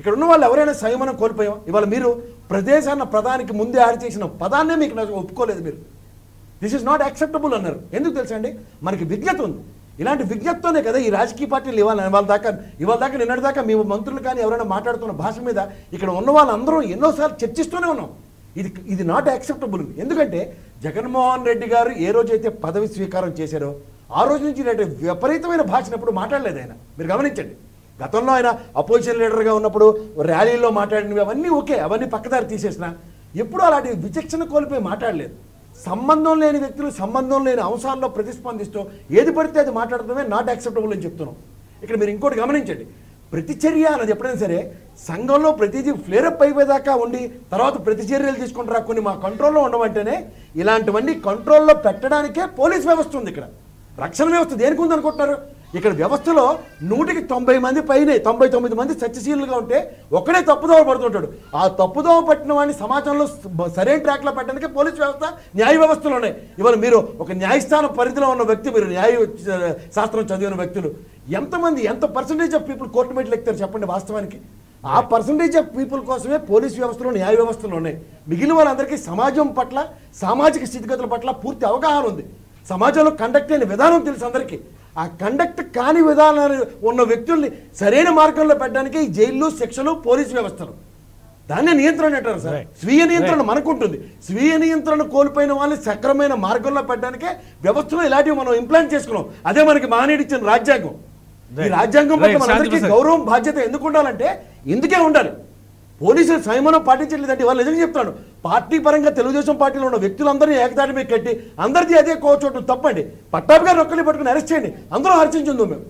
ఇక్కడ ఉన్న వాళ్ళు ఎవరైనా సంయమనం కోల్పోయాం. ఇవాళ మీరు ప్రదేశాన్న ప్రధానికి ముందే ఆడి చేసిన పదాన్నే మీకు నాకు ఒప్పుకోలేదు మీరు. దిస్ ఈజ్ నాట్ యాక్సెప్టబుల్ అన్నారు. ఎందుకు తెలుసండి, మనకి విజ్ఞత ఉంది. ఇలాంటి విజ్ఞతతోనే కదా ఈ రాజకీయ పార్టీలు ఇవాళ ఇవాళ దాకా ఇవాళ దాకా నిన్నటి దాకా మేము మంత్రులు కానీ ఎవరైనా మాట్లాడుతున్న భాష మీద ఇక్కడ ఉన్న వాళ్ళందరూ ఎన్నోసార్లు చర్చిస్తూనే ఉన్నాం. ఇది ఇది నాట్ యాక్సెప్టబుల్. ఎందుకంటే జగన్మోహన్ రెడ్డి గారు ఏ రోజైతే పదవి స్వీకారం చేశారో ఆ రోజు నుంచి ఇలాంటి విపరీతమైన భాషనప్పుడు మాట్లాడలేదు ఆయన. మీరు గమనించండి, గతంలో ఆయన అపోజిషన్ లీడర్గా ఉన్నప్పుడు ర్యాలీలో మాట్లాడినవి అవన్నీ ఓకే, అవన్నీ పక్కదారి తీసేసిన ఎప్పుడూ అలాంటి విచక్షణ కోల్పోయి మాట్లాడలేదు. సంబంధం లేని వ్యక్తులు సంబంధం లేని అంశాల్లో ప్రతిస్పందిస్తూ ఏది పడితే అది మాట్లాడటమే నాట్ యాక్సెప్టబుల్ అని చెప్తున్నాం. ఇక్కడ మీరు ఇంకోటి గమనించండి, ప్రతిచర్య అన్నది ఎప్పుడైనా సరే సంఘంలో ప్రతిదీ ఫ్లేరప్ అయిపోయేదాకా ఉండి తర్వాత ప్రతిచర్యలు తీసుకుంటారా కొన్ని మా కంట్రోల్లో ఉండమంటేనే ఇలాంటివన్నీ కంట్రోల్లో పెట్టడానికే పోలీస్ వ్యవస్థ ఉంది. ఇక్కడ రక్షణ వ్యవస్థ దేనికి ఉందనుకుంటున్నారు, ఇక్కడ వ్యవస్థలో నూటికి తొంభై మంది పైనే తొంభై తొమ్మిది మంది సత్యశీలుగా ఉంటే ఒక్కడే తప్పుదోవ పడుతుంటాడు. ఆ తప్పుదోవ పట్టిన వాడిని సమాజంలో సరైన ట్రాక్లో పెట్టడానికి పోలీస్ వ్యవస్థ న్యాయ వ్యవస్థలు ఉన్నాయి. ఇవాళ మీరు ఒక న్యాయస్థానం పరిధిలో ఉన్న వ్యక్తి, మీరు న్యాయ శాస్త్రం చదివిన వ్యక్తులు, ఎంతమంది ఎంత పర్సంటేజ్ ఆఫ్ పీపుల్ కోర్టు మీటలు ఎక్కుతారు చెప్పండి. వాస్తవానికి ఆ పర్సంటేజ్ ఆఫ్ పీపుల్ కోసమే పోలీస్ వ్యవస్థలో న్యాయ వ్యవస్థలు ఉన్నాయి. మిగిలిన వాళ్ళందరికీ సమాజం పట్ల సామాజిక స్థితిగతుల పట్ల పూర్తి అవగాహన ఉంది. సమాజంలో కండక్ట్ అయిన విధానం తెలుసు అందరికీ. ఆ కండక్ట్ కాని విధానాలు ఉన్న వ్యక్తుల్ని సరైన మార్గంలో పెట్టడానికి ఈ జైళ్ళు శిక్షలు పోలీసు వ్యవస్థలు దాన్ని నియంత్రణ అంటారు సార్. స్వీయ నియంత్రణ మనకుంటుంది, స్వీయ నియంత్రణ కోల్పోయిన వాళ్ళని సక్రమైన మార్గంలో పెట్టడానికే వ్యవస్థలో ఇలాంటివి మనం ఇంప్లాంట్ చేసుకున్నాం. అదే మనకి మానేడి ఇచ్చిన రాజ్యాంగం. ఈ రాజ్యాంగం పట్ల మనందరికీ గౌరవం బాధ్యత ఎందుకు ఉండాలంటే ఇందుకే ఉండాలి. పోలీసులు సంయమనం పాటించట్లేదంటే వాళ్ళు నిజంగా చెప్తున్నాను, పార్టీ పరంగా తెలుగుదేశం పార్టీలో ఉన్న వ్యక్తులందరినీ ఏకదాటి మీద కట్టి అందరిది అదే కోచోటు తప్పండి. పట్టాభి గారు ఒక్కరిని పట్టుకుని అరెస్ట్ చేయండి, అందరూ హర్చించుందో మేము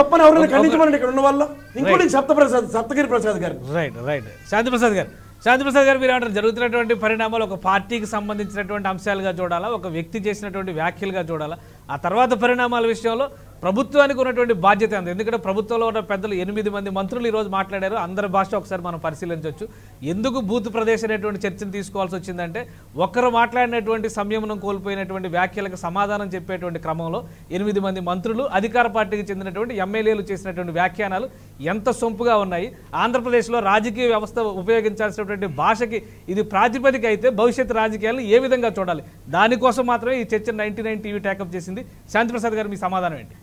తప్పని ఎవరైనా ఖండించమని ఇక్కడ ఉన్న వాళ్ళు, ఇంక్లూడింగ్ సప్తప్రసాద్ సప్తగిరి ప్రసాద్ గారు. రైట్ రైట్ శాంతిప్రసాద్ గారు శాంతిప్రసాద్ గారు మీరు అంటారు జరుగుతున్నటువంటి పరిణామాలు ఒక పార్టీకి సంబంధించినటువంటి అంశాలుగా చూడాలా, ఒక వ్యక్తి చేసినటువంటి వ్యాఖ్యలుగా చూడాలా, ఆ తర్వాత పరిణామాల విషయంలో ప్రభుత్వానికి ఉన్నటువంటి బాధ్యత ఉంది. ఎందుకంటే ప్రభుత్వంలో ఉన్న పెద్దలు ఎనిమిది మంది మంత్రులు ఈరోజు మాట్లాడారు, అందరి భాష ఒకసారి మనం పరిశీలించవచ్చు. ఎందుకు బూత్ ప్రదేశ్ అనేటువంటి చర్చను తీసుకోవాల్సి వచ్చిందంటే ఒక్కరు మాట్లాడినటువంటి సంయమనం కోల్పోయినటువంటి వ్యాఖ్యలకు సమాధానం చెప్పేటువంటి క్రమంలో ఎనిమిది మంది మంత్రులు అధికార పార్టీకి చెందినటువంటి ఎమ్మెల్యేలు చేసినటువంటి వ్యాఖ్యానాలు ఎంత సొంపుగా ఉన్నాయి. ఆంధ్రప్రదేశ్లో రాజకీయ వ్యవస్థ ఉపయోగించాల్సినటువంటి భాషకి ఇది ప్రాతిపదిక అయితే భవిష్యత్ రాజకీయాలను ఏ విధంగా చూడాలి, దానికోసం మాత్రమే ఈ చర్చ నైన్టీ నైన్ టీవీ టేకప్ చేసింది. శాంతిప్రసాద్ గారు మీ సమాధానం ఏంటి?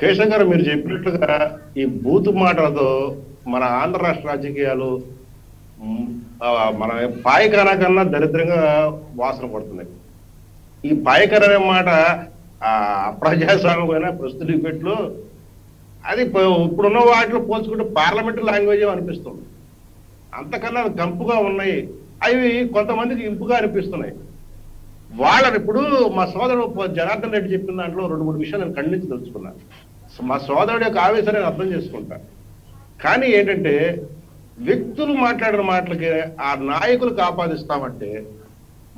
కేశవ్ గారు మీరు చెప్పినట్లుగా ఈ బూతు మాటలతో మన ఆంధ్ర రాష్ట్ర రాజకీయాలు మన పాయకర కన్నా దరిద్రంగా వాసన పడుతున్నాయి. ఈ పాయకర అనే మాట ప్రజాస్వామ్యమైన ప్రస్తుత డిబేట్లో అది ఇప్పుడున్న వాటిలో పోల్చుకుంటే పార్లమెంట్ లాంగ్వేజ్ అనిపిస్తుంది. అంతకన్నా కంపుగా ఉన్నాయి, అవి కొంతమందికి ఇంపుగా అనిపిస్తున్నాయి వాళ్ళని. ఇప్పుడు మా సోదరుడు జనార్దన్ రెడ్డి చెప్పిన దాంట్లో రెండు మూడు విషయాలు నేను ఖండించి తెలుసుకున్నాను. మా సోదరుడు యొక్క ఆవేశాన్ని నేను అర్థం చేసుకుంటా, కానీ ఏంటంటే వ్యక్తులు మాట్లాడిన మాటలకి ఆ నాయకులకు ఆపాదిస్తామంటే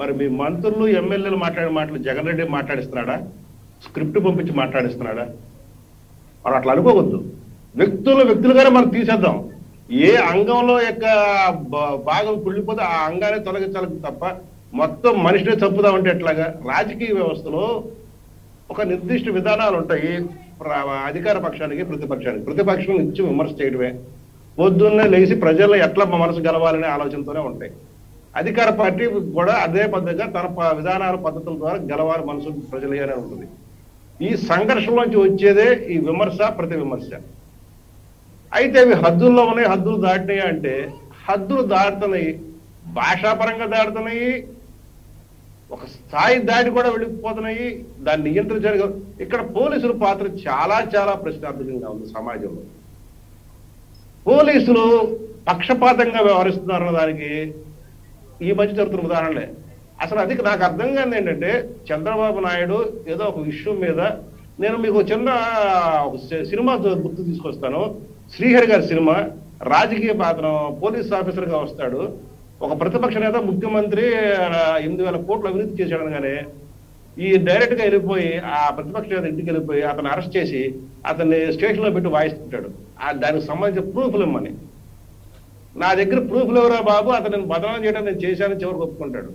మరి మీ మంత్రులు ఎమ్మెల్యేలు మాట్లాడిన మాటలు జగన్ రెడ్డి మాట్లాడిస్తున్నాడా, స్క్రిప్ట్ పంపించి మాట్లాడిస్తున్నాడా? మనం అట్లా అనుకోవద్దు. వ్యక్తులు వ్యక్తులుగానే మనం తీసేద్దాం. ఏ అంగంలో యొక్క భాగం కుళ్ళిపోతే ఆ అంగాన్ని తొలగించాలి తప్ప మొత్తం మనిషినే చంపుదామంటే ఎట్లాగా? రాజకీయ వ్యవస్థలో ఒక నిర్దిష్ట విధానాలు ఉంటాయి, అధికార పక్షానికి ప్రతిపక్షానికి. ప్రతిపక్షం నుంచి విమర్శ చేయడమే, పొద్దున్నే లేచి ప్రజల్లో ఎట్లా మనసు గెలవాలనే ఆలోచనతోనే ఉంటాయి. అధికార పార్టీ కూడా అదే పద్ధతిగా తన విధానాల పద్ధతుల ద్వారా గెలవాలి మనసు ప్రజలనే ఉంటుంది. ఈ సంఘర్షణలోంచి వచ్చేదే ఈ విమర్శ ప్రతి విమర్శ. అయితే అవి హద్దుల్లో ఉన్నాయి, హద్దులు దాటినాయి అంటే హద్దులు దాటుతున్నాయి, భాషాపరంగా దాటుతున్నాయి, స్థాయి దాటి కూడా వెళ్ళిపోతున్నాయి దాన్ని నియంత్రించడం ఇక్కడ పోలీసుల పాత్ర చాలా చాలా ప్రశ్నార్థకంగా ఉంది సమాజంలో పోలీసులు పక్షపాతంగా వ్యవహరిస్తున్నారు దానికి ఈ మధ్య జరుగుతున్న ఉదాహరణలే అసలు అది నాకు అర్థం కాదు ఏంటంటే చంద్రబాబు నాయుడు ఏదో ఒక ఇష్యూ మీద నేను మీకు చిన్న సినిమా గుర్తు తీసుకొస్తాను శ్రీహరి గారి సినిమా రాజకీయ పాత్ర పోలీస్ ఆఫీసర్ గా వస్తాడు ఒక ప్రతిపక్ష నేత ముఖ్యమంత్రి ఎనిమిది వేల కోట్ల అవినీతి చేశాడనగానే ఈ డైరెక్ట్ గా వెళ్ళిపోయి ఆ ప్రతిపక్ష నేత ఇంటికి వెళ్ళిపోయి అతను అరెస్ట్ చేసి అతన్ని స్టేషన్ లో పెట్టి వాయిస్తుంటాడు దానికి సంబంధించిన ప్రూఫ్లు ఇమ్మని నా దగ్గర ప్రూఫ్లు ఎవరా బాబు అతను బదనాం చేయడం నేను చేశానని చివరికి ఒప్పుకుంటాడు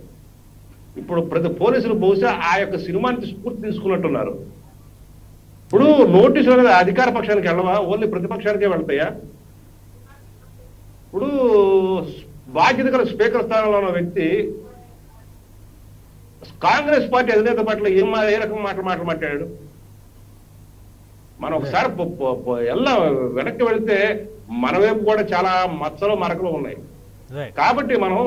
ఇప్పుడు ప్రతి పోలీసులు బహుశా ఆ యొక్క సినిమాని స్ఫూర్తి తీసుకున్నట్టున్నారు ఇప్పుడు నోటీసులు అనేది అధికార పక్షానికి వెళ్ళవా ఓన్లీ ప్రతిపక్షానికే వెళ్తాయా ఇప్పుడు బాధ్యత గల స్పీకర్ స్థానంలో ఉన్న వ్యక్తి కాంగ్రెస్ పార్టీ అధినేత పట్ల ఏం ఏ రకం మాటలు మాటలు మాట్లాడాడు మనం ఒకసారి ఎలా వెనక్కి వెళితే మన వైపు కూడా చాలా మచ్చలు మరకలు ఉన్నాయి కాబట్టి మనం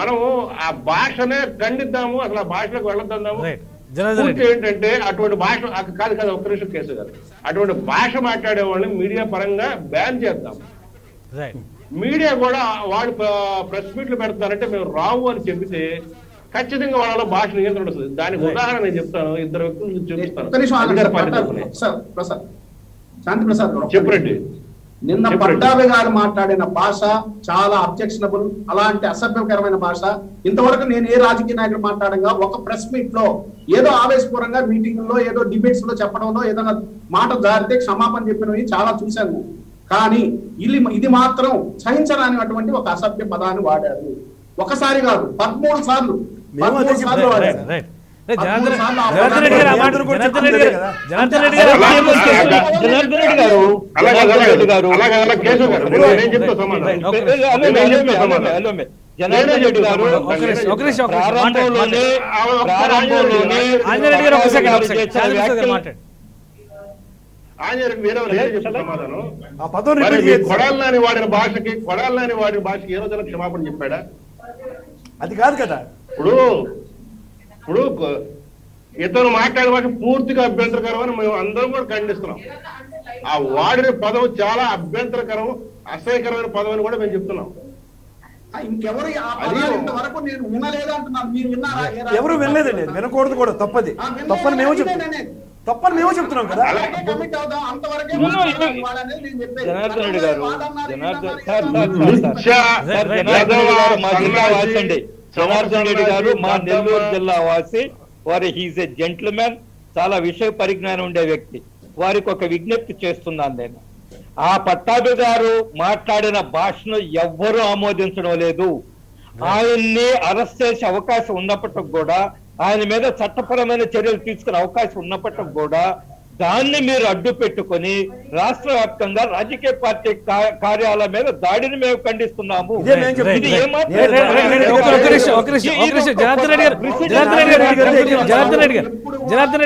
మనము ఆ భాషనే ఖండిద్దాము అసలు ఆ భాషలకు వెళ్ళొద్దాము ఏంటంటే అటువంటి భాష కాదు కాదు ఒక్క నిమిషం కేసు కాదు అటువంటి భాష మాట్లాడే వాళ్ళని మీడియా పరంగా బ్యాన్ చేద్దాం మీడియా కూడా వాళ్ళు ప్రెస్ మీట్లు పెడతారంటే మేము రావు అని చెప్తే ఖచ్చితంగా వాళ్ళ భాష నియంత్రణ వస్తుంది దానికి ఉదాహరణ నేను చెప్తాను ఇద్దరు వ్యక్తులు చూపిస్తాను శాంతి ప్రసాద్ చెప్పండి నిన్న పట్టాభి గారు మాట్లాడిన భాష చాలా అబ్జెక్షనబుల్ అలాంటి అసభ్యకరమైన భాష ఇంతవరకు నేను ఏ రాజకీయ నాయకుడు మాట్లాడంగా ఒక ప్రెస్ మీట్ లో ఏదో ఆవేశపూరంగా మీటింగ్లో ఏదో డిబేట్స్ లో చెప్పడంలో ఏదైనా మాట జారితే క్షమాపణ చెప్పినవి చాలా చూశాను కానీ ఇది ఇది మాత్రం సహించరానిటువంటి ఒక అసభ్య పదాన్ని వాడారు ఒకసారి కాదు పదమూడు సార్లు పదమూడు సార్లు వాడారు కొడాలని వాడిన భాషకి కొడాలని వాడిన భాషకి ఏ రోజున క్షమాపణ చెప్పాడా అది కాదు కదా ఇప్పుడు ఇప్పుడు ఇతను మాట్లాడే భాష పూర్తిగా అభ్యంతరకరం అని మేము అందరం కూడా ఖండిస్తున్నాం ఆ వాడిన పదం చాలా అభ్యంతరకరం అసహ్యకరమైన పదం అని కూడా మేము చెప్తున్నాం ఇంకెవరు ఇంతవరకు నేను వినలేదు అంటున్నాను మీరు విన్నారా ఎవరు వినలేదండి వినకూడదు కూడా తప్పది తప్పని మేము చెప్తున్నాం తప్పని మేము చెప్తున్నాం కదా అంతవరకు జనార్దన్ రెడ్డి గారు మా నెల్లూరు జిల్లా వాసి వారి హీజ్ ఏ జెంట్మెన్ చాలా విషయ పరిజ్ఞానం ఉండే వ్యక్తి వారికి ఒక విజ్ఞప్తి చేస్తున్నాను నేను ఆ పట్టాభి గారు మాట్లాడిన భాషను ఎవ్వరూ ఆమోదించడం లేదు ఆయన్ని అరెస్ట్ చేసే అవకాశం ఉన్నప్పటికి కూడా ఆయన మీద చట్టపరమైన చర్యలు తీసుకునే అవకాశం ఉన్నప్పటికి కూడా దాన్ని మీరు అడ్డు పెట్టుకుని రాష్ట్ర వ్యాప్తంగా రాజకీయ పార్టీ కార్యాలయం మీద దాడిని మేము ఖండిస్తున్నాము జనార్దన్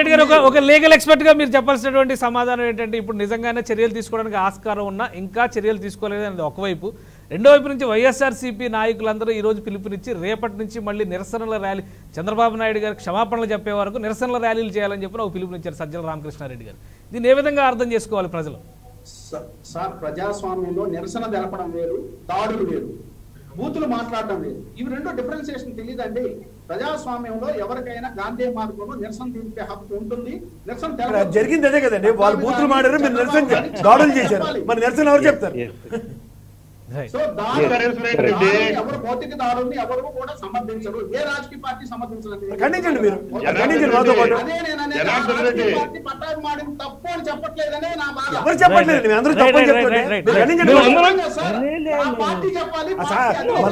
రెడ్డి గారు ఒక లీగల్ ఎక్స్పర్ట్ గా మీరు చెప్పాల్సినటువంటి సమాధానం ఏంటంటే ఇప్పుడు నిజంగానే చర్యలు తీసుకోవడానికి ఆస్కారం ఉన్నా ఇంకా చర్యలు తీసుకోలేదు అనేది ఒకవైపు రెండో వైపు నుంచి వైఎస్ఆర్సీపీ నాయకులందరూ ఈరోజు పిలుపునిచ్చి రేపటి నుంచి మళ్ళీ నిరసనల ర్యాలీ చంద్రబాబు నాయుడు గారు క్షమాపణలు చెప్పే వరకు నిరసనల ర్యాలీలు చేయాలని చెప్పి ఒక పిలుపునిచ్చారు సజ్జల రామకృష్ణారెడ్డి గారు దీన్ని ఏ విధంగా అర్థం చేసుకోవాలి ప్రజలు సార్ ప్రజాస్వామ్యంలో నిరసన తెలపడం వేరు దాడులు వేరు బూతులు మాట్లాడడం వేరు ఇవి రెండో డిఫరెన్సియేషన్ తెలియదండి ప్రజాస్వామ్యంలో ఎవరికైనా గాంధీ మార్గంలో నిరసన తెలిపే హక్కు ఉంటుంది నిరసన జరిగింది అదే కదండి వాళ్ళు బూతులు మాడారు మీరు నిరసన దాడులు చేశారు మరి నిరసన ఎవరు చెప్తారు సో దాన్ని ఎవరు భౌతిక దారుల్ని ఎవరు కూడా సమర్థించరు ఏ రాజకీయ పార్టీ సమర్థించలేదు పట్టాభి మాడిన తప్పు అని చెప్పట్లేదనే నా బాధ పార్టీ చెప్పాలి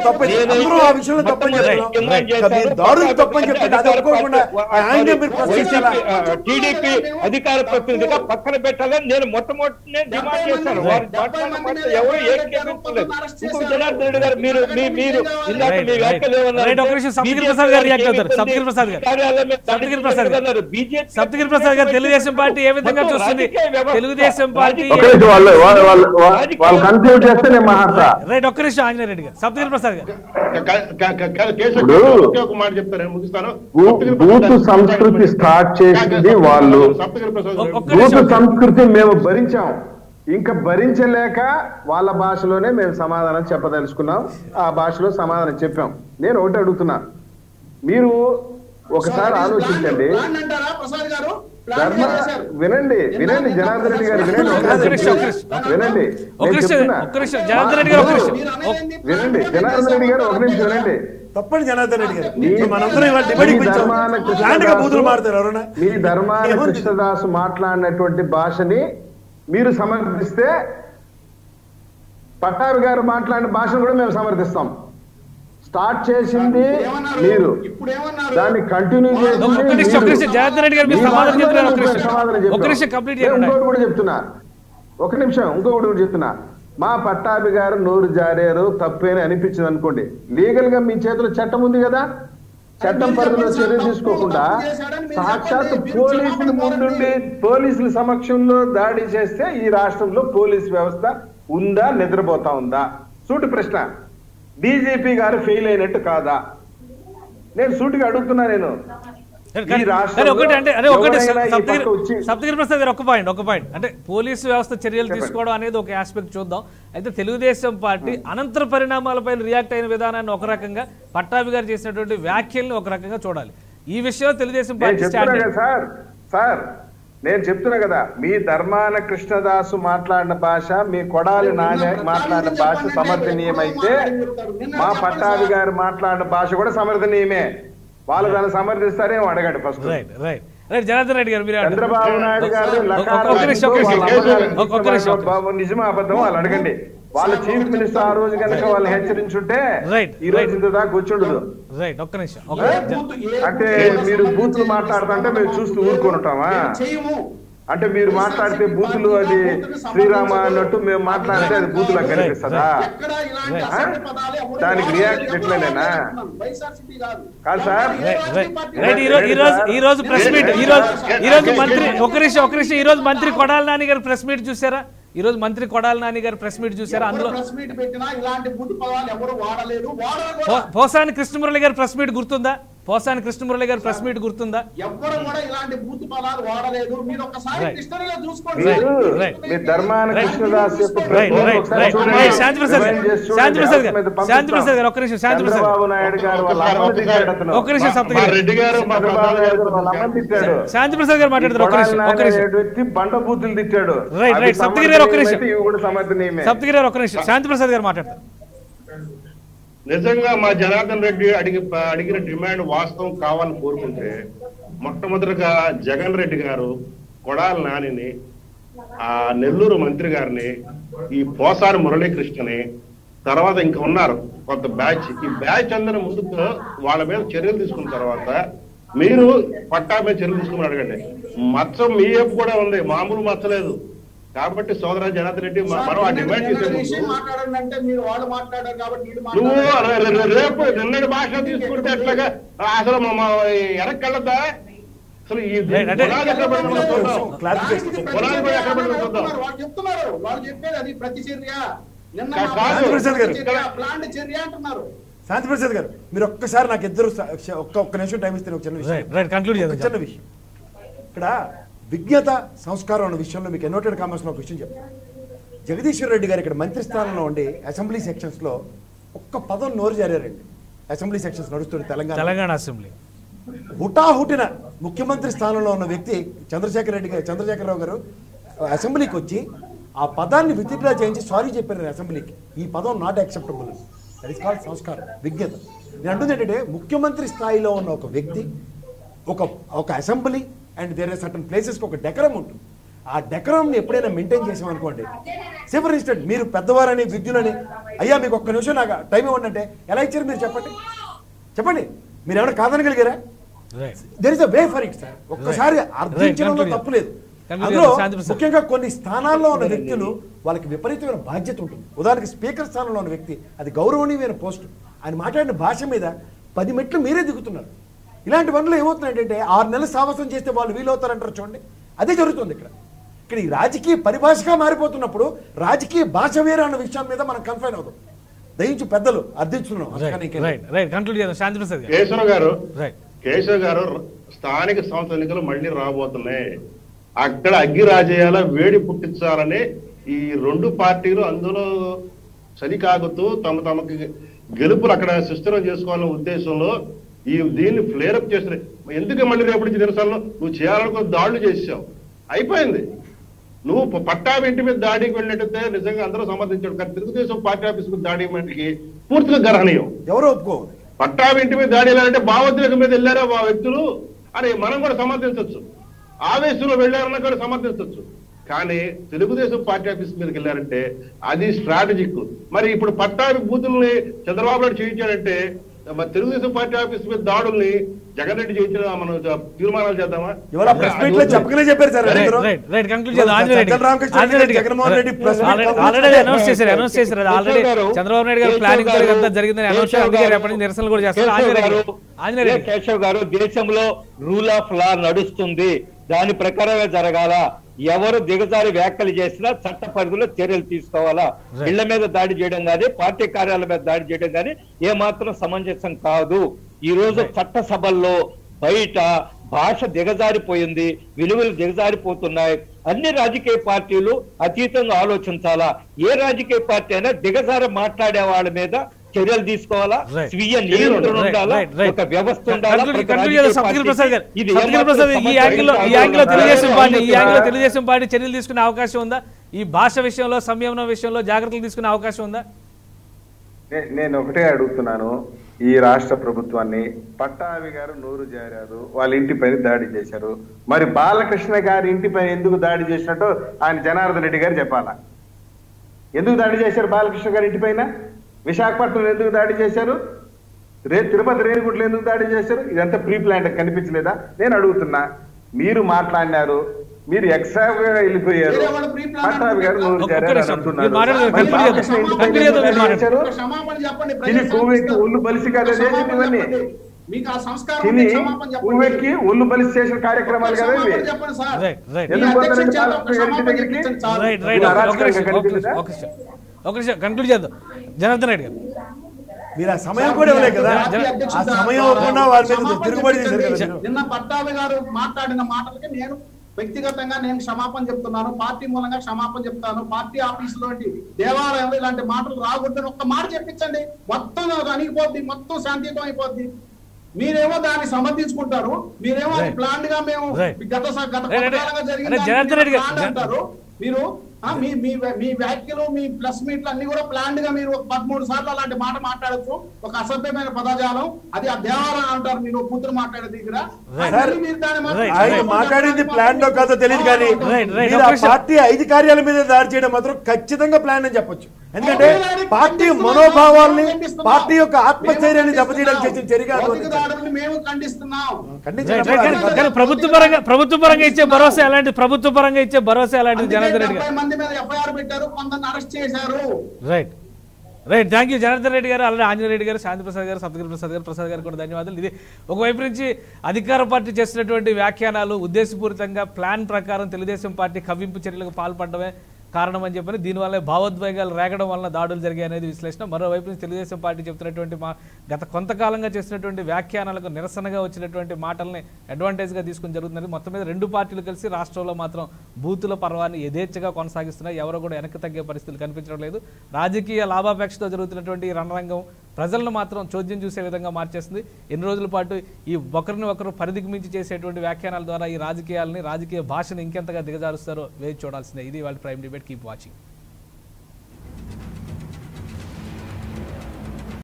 తప్పని చెప్తారు దారులు తప్పని చెప్తారు అది అనుకోకుండా ఆయన మీరు ప్రశ్నించాలా టీడీపీ అధికార ప్రతినిధిగా పక్కన పెట్టాలని నేను మొట్టమొదటినే డిమాండ్ చేశాను. వారు మాట్లాడమంటే ఎవరు ఏకీకరించలేదు. ఇంకో జనార్దన్ రెడ్డి గారు మీరు మీరు ఇందాక మీ వ్యాఖ్యలు ఏమన్నారు? బీజేపీ సప్తగిరి ప్రసాద్ గారు తెలుగుదేశం పార్టీ ఏ విధంగా చూస్తుంది? తెలుగుదేశం పార్టీ రైట్ ఒక్క నిమిషం ఆంజనేయ రెడ్డి గారు సప్తగిరి ప్రసాద్ గారు బూత్ సంస్కృతి స్టార్ట్ చేసింది వాళ్ళు. బూత్ సంస్కృతి మేము భరించాం, ఇంకా భరించలేక వాళ్ళ భాషలోనే మేము సమాధానం చెప్పదలుచుకున్నాం, ఆ భాషలో సమాధానం చెప్పాం. నేను ఒకటి అడుగుతున్నా, మీరు ఒకసారి ఆలోచించండి. ధర్మ వినండి వినండి జనార్దన్ రెడ్డి గారు వినండి వినండి వినండి జనార్దన్ రెడ్డి గారు ఒక నిమిషం వినండి తప్పని జనార్దన్ రెడ్డి గారు మీ ధర్మాన కృష్ణదాసు మాట్లాడినటువంటి భాషని మీరు సమర్థిస్తే పట్టాభి గారు మాట్లాడిన భాషను కూడా మేము సమర్థిస్తాం. స్టార్ట్ చేసింది మీరు, దాన్ని కంటిన్యూ చేసి ఇంకోటి కూడా చెప్తున్నా, ఒక నిమిషం ఇంకొకటి కూడా చెప్తున్నా, మా పట్టాభి గారు నోరు జారారు తప్పేని అనిపించింది అనుకోండి, లీగల్ గా మీ చేతిలో చట్టం ఉంది కదా, చట్టం పరిధిలో చర్య తీసుకోకుండా సాక్షాత్ పోలీసులు ముందుండి పోలీసుల సమక్షంలో దాడి చేస్తే ఈ రాష్ట్రంలో పోలీసు వ్యవస్థ ఉందా, నిద్రపోతా ఉందా? సూటి ప్రశ్న. బీజేపీ గారు ఫెయిల్ అయినట్టు కాదా? నేను సూటిగా అడుగుతున్నా. నేను సప్తగిరి ప్రసాద్ గారు ఒక పాయింట్ ఒక పాయింట్ అంటే పోలీసు వ్యవస్థ చర్యలు తీసుకోవడం అనేది ఒక ఆస్పెక్ట్ చూద్దాం. అయితే తెలుగుదేశం పార్టీ అనంతర పరిణామాలపై రియాక్ట్ అయిన విధానాన్ని ఒక రకంగా, పట్టాభి గారు చేసినటువంటి వ్యాఖ్యల్ని ఒక రకంగా చూడాలి. ఈ విషయంలో తెలుగుదేశం పార్టీ సార్ సార్ నేను చెప్తున్నా కదా, మీ ధర్మాన కృష్ణదాసు మాట్లాడిన భాష, మీ కొడాలి నాని మాట్లాడిన భాష సమర్థనీయమైతే మా పట్టాభి గారు మాట్లాడిన భాష కూడా సమర్థనీయమే. వాళ్ళు దాన్ని సమర్థిస్తారేమో అడగండి first. Right right right Janardhan Reddy గారు మీరు చంద్రబాబు నాయుడు గారు నిజమా అబద్ధం వాళ్ళు అడగండి. వాళ్ళ చీఫ్ మినిస్టర్ ఆ రోజు కనుక వాళ్ళు హెచ్చరించుంటే ఈ రోజు ఇంత దాకా కూర్చుండదు. అంటే మీరు బూతులు మాట్లాడుతుంటే మేము చూస్తూ ఊరుకుంటామా? అంటే మీరు మాట్లాడితే బూతులు అది శ్రీరామ అన్నట్టు మేము మాట్లాడితే అది బూతులా కనిపిస్తుందా? దానికి రియాక్ట్ ఎట్లనేనా? కాదు సార్. ఈ రోజు ప్రెస్ మీట్, ఈ రోజు ఈ రోజు మంత్రి ఒక నిమిషం ఒక నిమిషం ఈ రోజు మంత్రి కొడాలి నాని గారు ప్రెస్ మీట్ చూసారా? ఈ రోజు మంత్రి కొడాలి నాని గారు ప్రెస్ మీట్ చూసారా? అందులో పోసాని కృష్ణమురళి గారు ప్రెస్ మీట్ గుర్తుందా? పోసాని కృష్ణమురళి గారు ప్రెస్ మీట్ గుర్తుందా? ఎవరు కూడా ఇలాంటి బూత్ పదాలు వాడలేదు. మీరు ఒక్కసారి కృష్ణుడిగా చూసుకోండి. మీ ధర్మాన కృష్ణదాస్ యొక్క శాంతి ప్రసాద్ శాంతి ప్రసాద్ గారు శాంతి ప్రసాద్ గారు ఒక్క నిమిషం శాంతి ప్రసాద్ చంద్రబాబు నాయుడు గారు ఒక్క నిమిషం శాంతి ప్రసాద్ గారు మాట్లాడతారు. ఒక్క నిమిషం ఒక్క నిమిషం బండ బూతులు తిట్టాడు. రైట్ రైట్ సప్తగిరి గారు ఒక్క నిమిషం సప్తగిరి గారు ఒక్క నిమిషం శాంతి ప్రసాద్ గారు మాట్లాడతారు. నిజంగా మా జనార్దన్ రెడ్డి అడిగి అడిగిన డిమాండ్ వాస్తవం కావాలని కోరుకుంటే మొట్టమొదటిగా జగన్ రెడ్డి గారు కొడాలి నానిని, ఆ నెల్లూరు మంత్రి గారిని, ఈ పోసాని మురళీకృష్ణని, తర్వాత ఇంకా ఉన్నారు కొంత బ్యాచ్, ఈ బ్యాచ్ అందరి ముందుకు వాళ్ళ మీద చర్యలు తీసుకున్న తర్వాత మీరు పట్టా మీద చర్యలు తీసుకుని అడగండి. మచ్చ మీ వైపు కూడా ఉంది, మామూలు మచ్చలేదు. కాబట్టి సోదర జనార్దన్ రెడ్డి మనం ఆ డిమాండ్ చేసే నువ్వు రేపు నిన్న భాష తీసుకుంటే అట్లాగా అసలు ఎనకెళ్ళదా? అసలు ఈ పునాది ఎక్కడ పడిన పునాది కూడా ఎక్కడ పడిన చూద్దాం. చెప్తున్నారు వాళ్ళు చెప్పేది అది ప్రతిచర్య అంటున్నారు. శాంతి ప్రసాద్ గారు మీరు ఒక్కసారి నాకు ఇద్దరు ఒక్క నిమిషం టైం ఇస్తే చిన్న విషయం ఇక్కడ విజ్ఞత సంస్కారం అనే విషయంలో మీకు ఎన్నోటెడ్ కామర్స్లో ఒక విషయం చెప్తాను. జగదీశ్వర్ రెడ్డి గారు ఇక్కడ మంత్రి స్థానంలో ఉండి అసెంబ్లీ సెక్షన్స్లో ఒక్క పదం నోరు జారారండి. అసెంబ్లీ సెక్షన్స్ నడుస్తుంది తెలంగాణ తెలంగాణ అసెంబ్లీ హుటాహుటిన ముఖ్యమంత్రి స్థానంలో ఉన్న వ్యక్తి చంద్రశేఖర్ రెడ్డి గారు చంద్రశేఖరరావు గారు అసెంబ్లీకి వచ్చి ఆ పదాన్ని విత్డ్రా చేయించి సారీ చెప్పారు అసెంబ్లీకి. ఈ పదం not acceptable. That is called సంస్కారం, విజ్ఞత. నేను అంటుంది ఏంటంటే ముఖ్యమంత్రి స్థాయిలో ఉన్న ఒక వ్యక్తి ఒక ఒక assembly and there are certain ప్లేసెస్కి ఒక డెకరం ఉంటుంది. ఆ డెకరంని ఎప్పుడైనా మెయింటైన్ చేసామనుకోండి, సే ఫర్ ఇన్స్టెంట్ మీరు పెద్దవారని విద్యులని అయ్యా మీకు ఒక్క నిమిషం నాకు టైం ఇవ్వండి అంటే ఎలా ఇచ్చారు? మీరు చెప్పండి చెప్పండి మీరు ఏమైనా కాదనగలిగారా? There is a way for it sir. ఒక్కసారి అర్థించడంలో తప్పు లేదు. అందులో ముఖ్యంగా కొన్ని స్థానాల్లో ఉన్న వ్యక్తులు వాళ్ళకి విపరీతమైన బాధ్యత ఉంటుంది. ఉదాహరణకి స్పీకర్ స్థానంలో ఉన్న వ్యక్తి, అది గౌరవనీయమైన పోస్ట్, ఆయన మాట్లాడిన భాష మీద పది మెట్లు మీరే దిగుతున్నారు. ఇలాంటి పనులు ఏమవుతున్నాయంటే ఆరు నెలలు సాహసం చేస్తే వాళ్ళు వీలవుతారంటారు చూడండి, అదే జరుగుతుంది ఇక్కడ. ఇక్కడ ఈ రాజకీయ పరిభాషగా మారిపోతున్నప్పుడు రాజకీయ భాష వేరే అన్న విషయం మీద మనం కన్ఫైన్ అవుతాం. దయించి పెద్దలు అర్థిస్తున్నాం. కేశవ్ గారు కేశవ్ గారు స్థానిక సంస్థల ఎన్నికలు మళ్ళీ రాబోతున్నాయి. అక్కడ అగ్గి రాజేయాల వేడి పుట్టించాలని ఈ రెండు పార్టీలు అందులో చలికాగుతూ తమ తమకి గెలుపులు అక్కడ సుస్థిరం చేసుకోవాలనే ఉద్దేశంలో ఈ దీన్ని ఫ్లేరప్ చేస్తున్నాయి. ఎందుకు మళ్ళీ రేపటి నుంచి నిరసనలో నువ్వు చేయాలనుకున్న దాడులు చేసావు, అయిపోయింది. నువ్వు పట్టా ఇంటి మీద దాడికి వెళ్ళినట్టయితే నిజంగా అందరూ సమర్థించాడు. కానీ తెలుగుదేశం పార్టీ ఆఫీస్ మీద దాడి మట్టికి పూర్తిగా గర్హనీయం. ఎవరో ఒప్పుకోవాలి పట్టా ఇంటి మీద దాడి వెళ్ళాలంటే భావోద్వేగం మీద వెళ్ళారా ఆ వ్యక్తులు అని మనం కూడా సమర్థించవచ్చు, ఆవేశంలో వెళ్ళారన్నా కూడా సమర్థించవచ్చు. కానీ తెలుగుదేశం పార్టీ ఆఫీస్ మీదకి వెళ్ళారంటే అది స్ట్రాటజిక్. మరి ఇప్పుడు పట్టా బూతుల్ని చంద్రబాబు నాయుడు చేయించాడంటే మరి తెలుగుదేశం పార్టీ ఆఫీస్ మీద దాడుల్ని జగన్ రెడ్డి చేయించడం మనం తీర్మానాలు చేద్దామా? చంద్రబాబు నాయుడు గారు ప్లానింగ్ జరిగిందని నిరసనలు కూడా చేస్తారు. కేశవ్ గారు, దేశంలో రూల్ ఆఫ్ లా నడుస్తుంది, దాని ప్రకారమే జరగాల. ఎవరు దిగజారి వ్యాఖ్యలు చేసినా చట్ట పరిధిలో చర్యలు తీసుకోవాలా. ఇళ్ల మీద దాడి చేయడం కానీ పార్టీ కార్యాలయం మీద దాడి చేయడం కానీ ఏమాత్రం సమంజసం కాదు. ఈ రోజు చట్ట సభల్లో బయట భాష దిగజారిపోయింది, విలువలు దిగజారిపోతున్నాయి. అన్ని రాజకీయ పార్టీలు అతీతంగా ఆలోచించాలా. ఏ రాజకీయ పార్టీ అయినా దిగజారి మాట్లాడే వాళ్ళ మీద చర్యలు తీసుకోవాలా, స్వీయ నియంత్రణ ఉండాలా, ఒక వ్యవస్థ ఉండాలా. తెలుగుదేశం పార్టీ చర్యలు తీసుకునే అవకాశం ఉందా? ఈ భాష విషయంలో, సంయమనం విషయంలో జాగ్రత్తలు తీసుకునే అవకాశం ఉందా? నేను ఒకటే అడుగుతున్నాను, ఈ రాష్ట్ర ప్రభుత్వాన్ని. పట్టాభి గారు నోరు జారారు, వాళ్ళ ఇంటిపైన దాడి చేశారు. మరి బాలకృష్ణ గారి ఇంటిపైన ఎందుకు దాడి చేసినట్టు ఆయన జనార్దన్ రెడ్డి గారు చెప్పాలా? ఎందుకు దాడి చేశారు బాలకృష్ణ గారి ఇంటిపైన? విశాఖపట్నంలో ఎందుకు దాడి చేశారు? రే తిరుపతి రేణుగుంటలో ఎందుకు దాడి చేశారు? ఇదంతా ప్రీ ప్లాన్ కనిపించలేదా? నేను అడుగుతున్నా. మీరు మాట్లాడినారు, మీరు ఎక్స్ట్రాగా వెళ్ళిపోయారు. పట్టాభి గారు నోరు జారారు అంటున్నారు. ఒళ్ళు బలిసి కదా ఇవన్నీ, కువెట్కి ఒళ్ళు బలిసి చేసిన కార్యక్రమాలు కదా ఇవి. ఎందుకు కంక్లూడ్ చేద్దాం జనార్దన్ రెడ్డి గారు. మీరు ఆ సమయం కూడా ఇవ్వలేదు కదా, ఆ సమయం ఇవ్వకుండా వాళ్ళ మీద తిరుగుబడి చేశారు కదా. నిన్న పట్టాభి గారు మాట్లాడిన మాటలకి నేను వ్యక్తిగతంగా నేను క్షమాపణ చెప్తున్నాను, పార్టీ మూలంగా క్షమాపణ చెప్తాను. పార్టీ ఆఫీస్ లోంటి దేవాలయంలో ఇలాంటి మాటలు రాకూడదని ఒక్క మాట చెప్పించండి, మొత్తం అణిగిపోద్ది, మొత్తం శాంతియుతం అయిపోద్ది. మీరేమో దాన్ని సమర్థించుకుంటారు, మీరేమో ప్లాన్ గా మేము గత గత కాలంగా జరిగింది మీరు మీ మీ వ్యాఖ్యలు, మీ ప్రెస్ మీట్లు అన్ని కూడా ప్లాన్డ్ గా మీరు పదమూడు సార్లు అలాంటి మాట మాట్లాడచ్చు. ఒక అసభ్యమైన పదజాలం, అది ఆ దేవాలయం అంటారు. మీరు కూతురు మాట్లాడే దగ్గర మాట్లాడింది ప్లాన్ లో కాదో తెలియదు కానీ పార్టీ ఐదు కార్యాల మీద దాడి చేయడం మాత్రం ఖచ్చితంగా ప్లాన్ అని చెప్పొచ్చు. ఎందుకంటే పార్టీ మనోభావాల్ని, పార్టీ యొక్క ఆత్మచర్యాన్ని దెబ్బతీయడానికి చేసిన చర్యగా మేము ఖండిస్తున్నాం. ఖండించడం ప్రభుత్వ పరంగా, ప్రభుత్వ పరంగా ఇచ్చే భరోసా ఎలాంటి, ప్రభుత్వ పరంగా ఇచ్చే భరోసా ఎలాంటి జనార్దన్ రెడ్డి గారు? మంది మీద ఎఫ్ఐఆర్ పెట్టారు, కొందరిని అరెస్ట్ చేశారు. Right right thank you Janardhan Reddy గారు, అలాగే ఆంజనేయ రెడ్డి గారు, శాంతి ప్రసాద్ గారు, సప్తగిరి ప్రసాద్ గారు, ప్రసాద్ గారు కూడా ధన్యవాదాలు. ఇది ఒకవైపు నుంచి అధికార పార్టీ చేసినటువంటి వ్యాఖ్యానాలు ఉద్దేశపూరితంగా ప్లాన్ ప్రకారం తెలుగుదేశం పార్టీ కవ్వింపు చర్యలకు పాల్పడమే కారణం అని చెప్పని, దీనివల్ల భావోద్వేగాలు రేగడం వలన దాడులు జరిగాయి అనేది విశ్లేషణ. మరోవైపు నుంచి తెలుగుదేశం పార్టీ చెప్తున్నటువంటి మా గత కొంతకాలంగా చేసినటువంటి వ్యాఖ్యానాలకు నిరసనగా వచ్చినటువంటి మాటల్ని అడ్వాంటేజ్గా తీసుకుని జరుగుతున్నది. మొత్తం మీద రెండు పార్టీలు కలిసి రాష్ట్రంలో మాత్రం బూతుల పర్వాన్ని యథేచ్ఛగా కొనసాగిస్తున్నాయి. ఎవరో కూడా వెనక్కి తగ్గే పరిస్థితులు కనిపించడం లేదు. రాజకీయ లాభాపేక్షతో జరుగుతున్నటువంటి రణరంగం ప్రజలను మాత్రం చోద్యం చూసే విధంగా మార్చేస్తుంది. ఎన్ని రోజుల పాటు ఈ ఒకరిని ఒకరు పరిధికి మించి చేసేటువంటి వ్యాఖ్యానాల ద్వారా ఈ రాజకీయాలని, రాజకీయ భాషను ఇంకెంతగా దిగజారుస్తారో వేచి చూడాల్సిందే. ఇది వాళ్ళ ప్రైమ్ డిబేట్. Keep watching.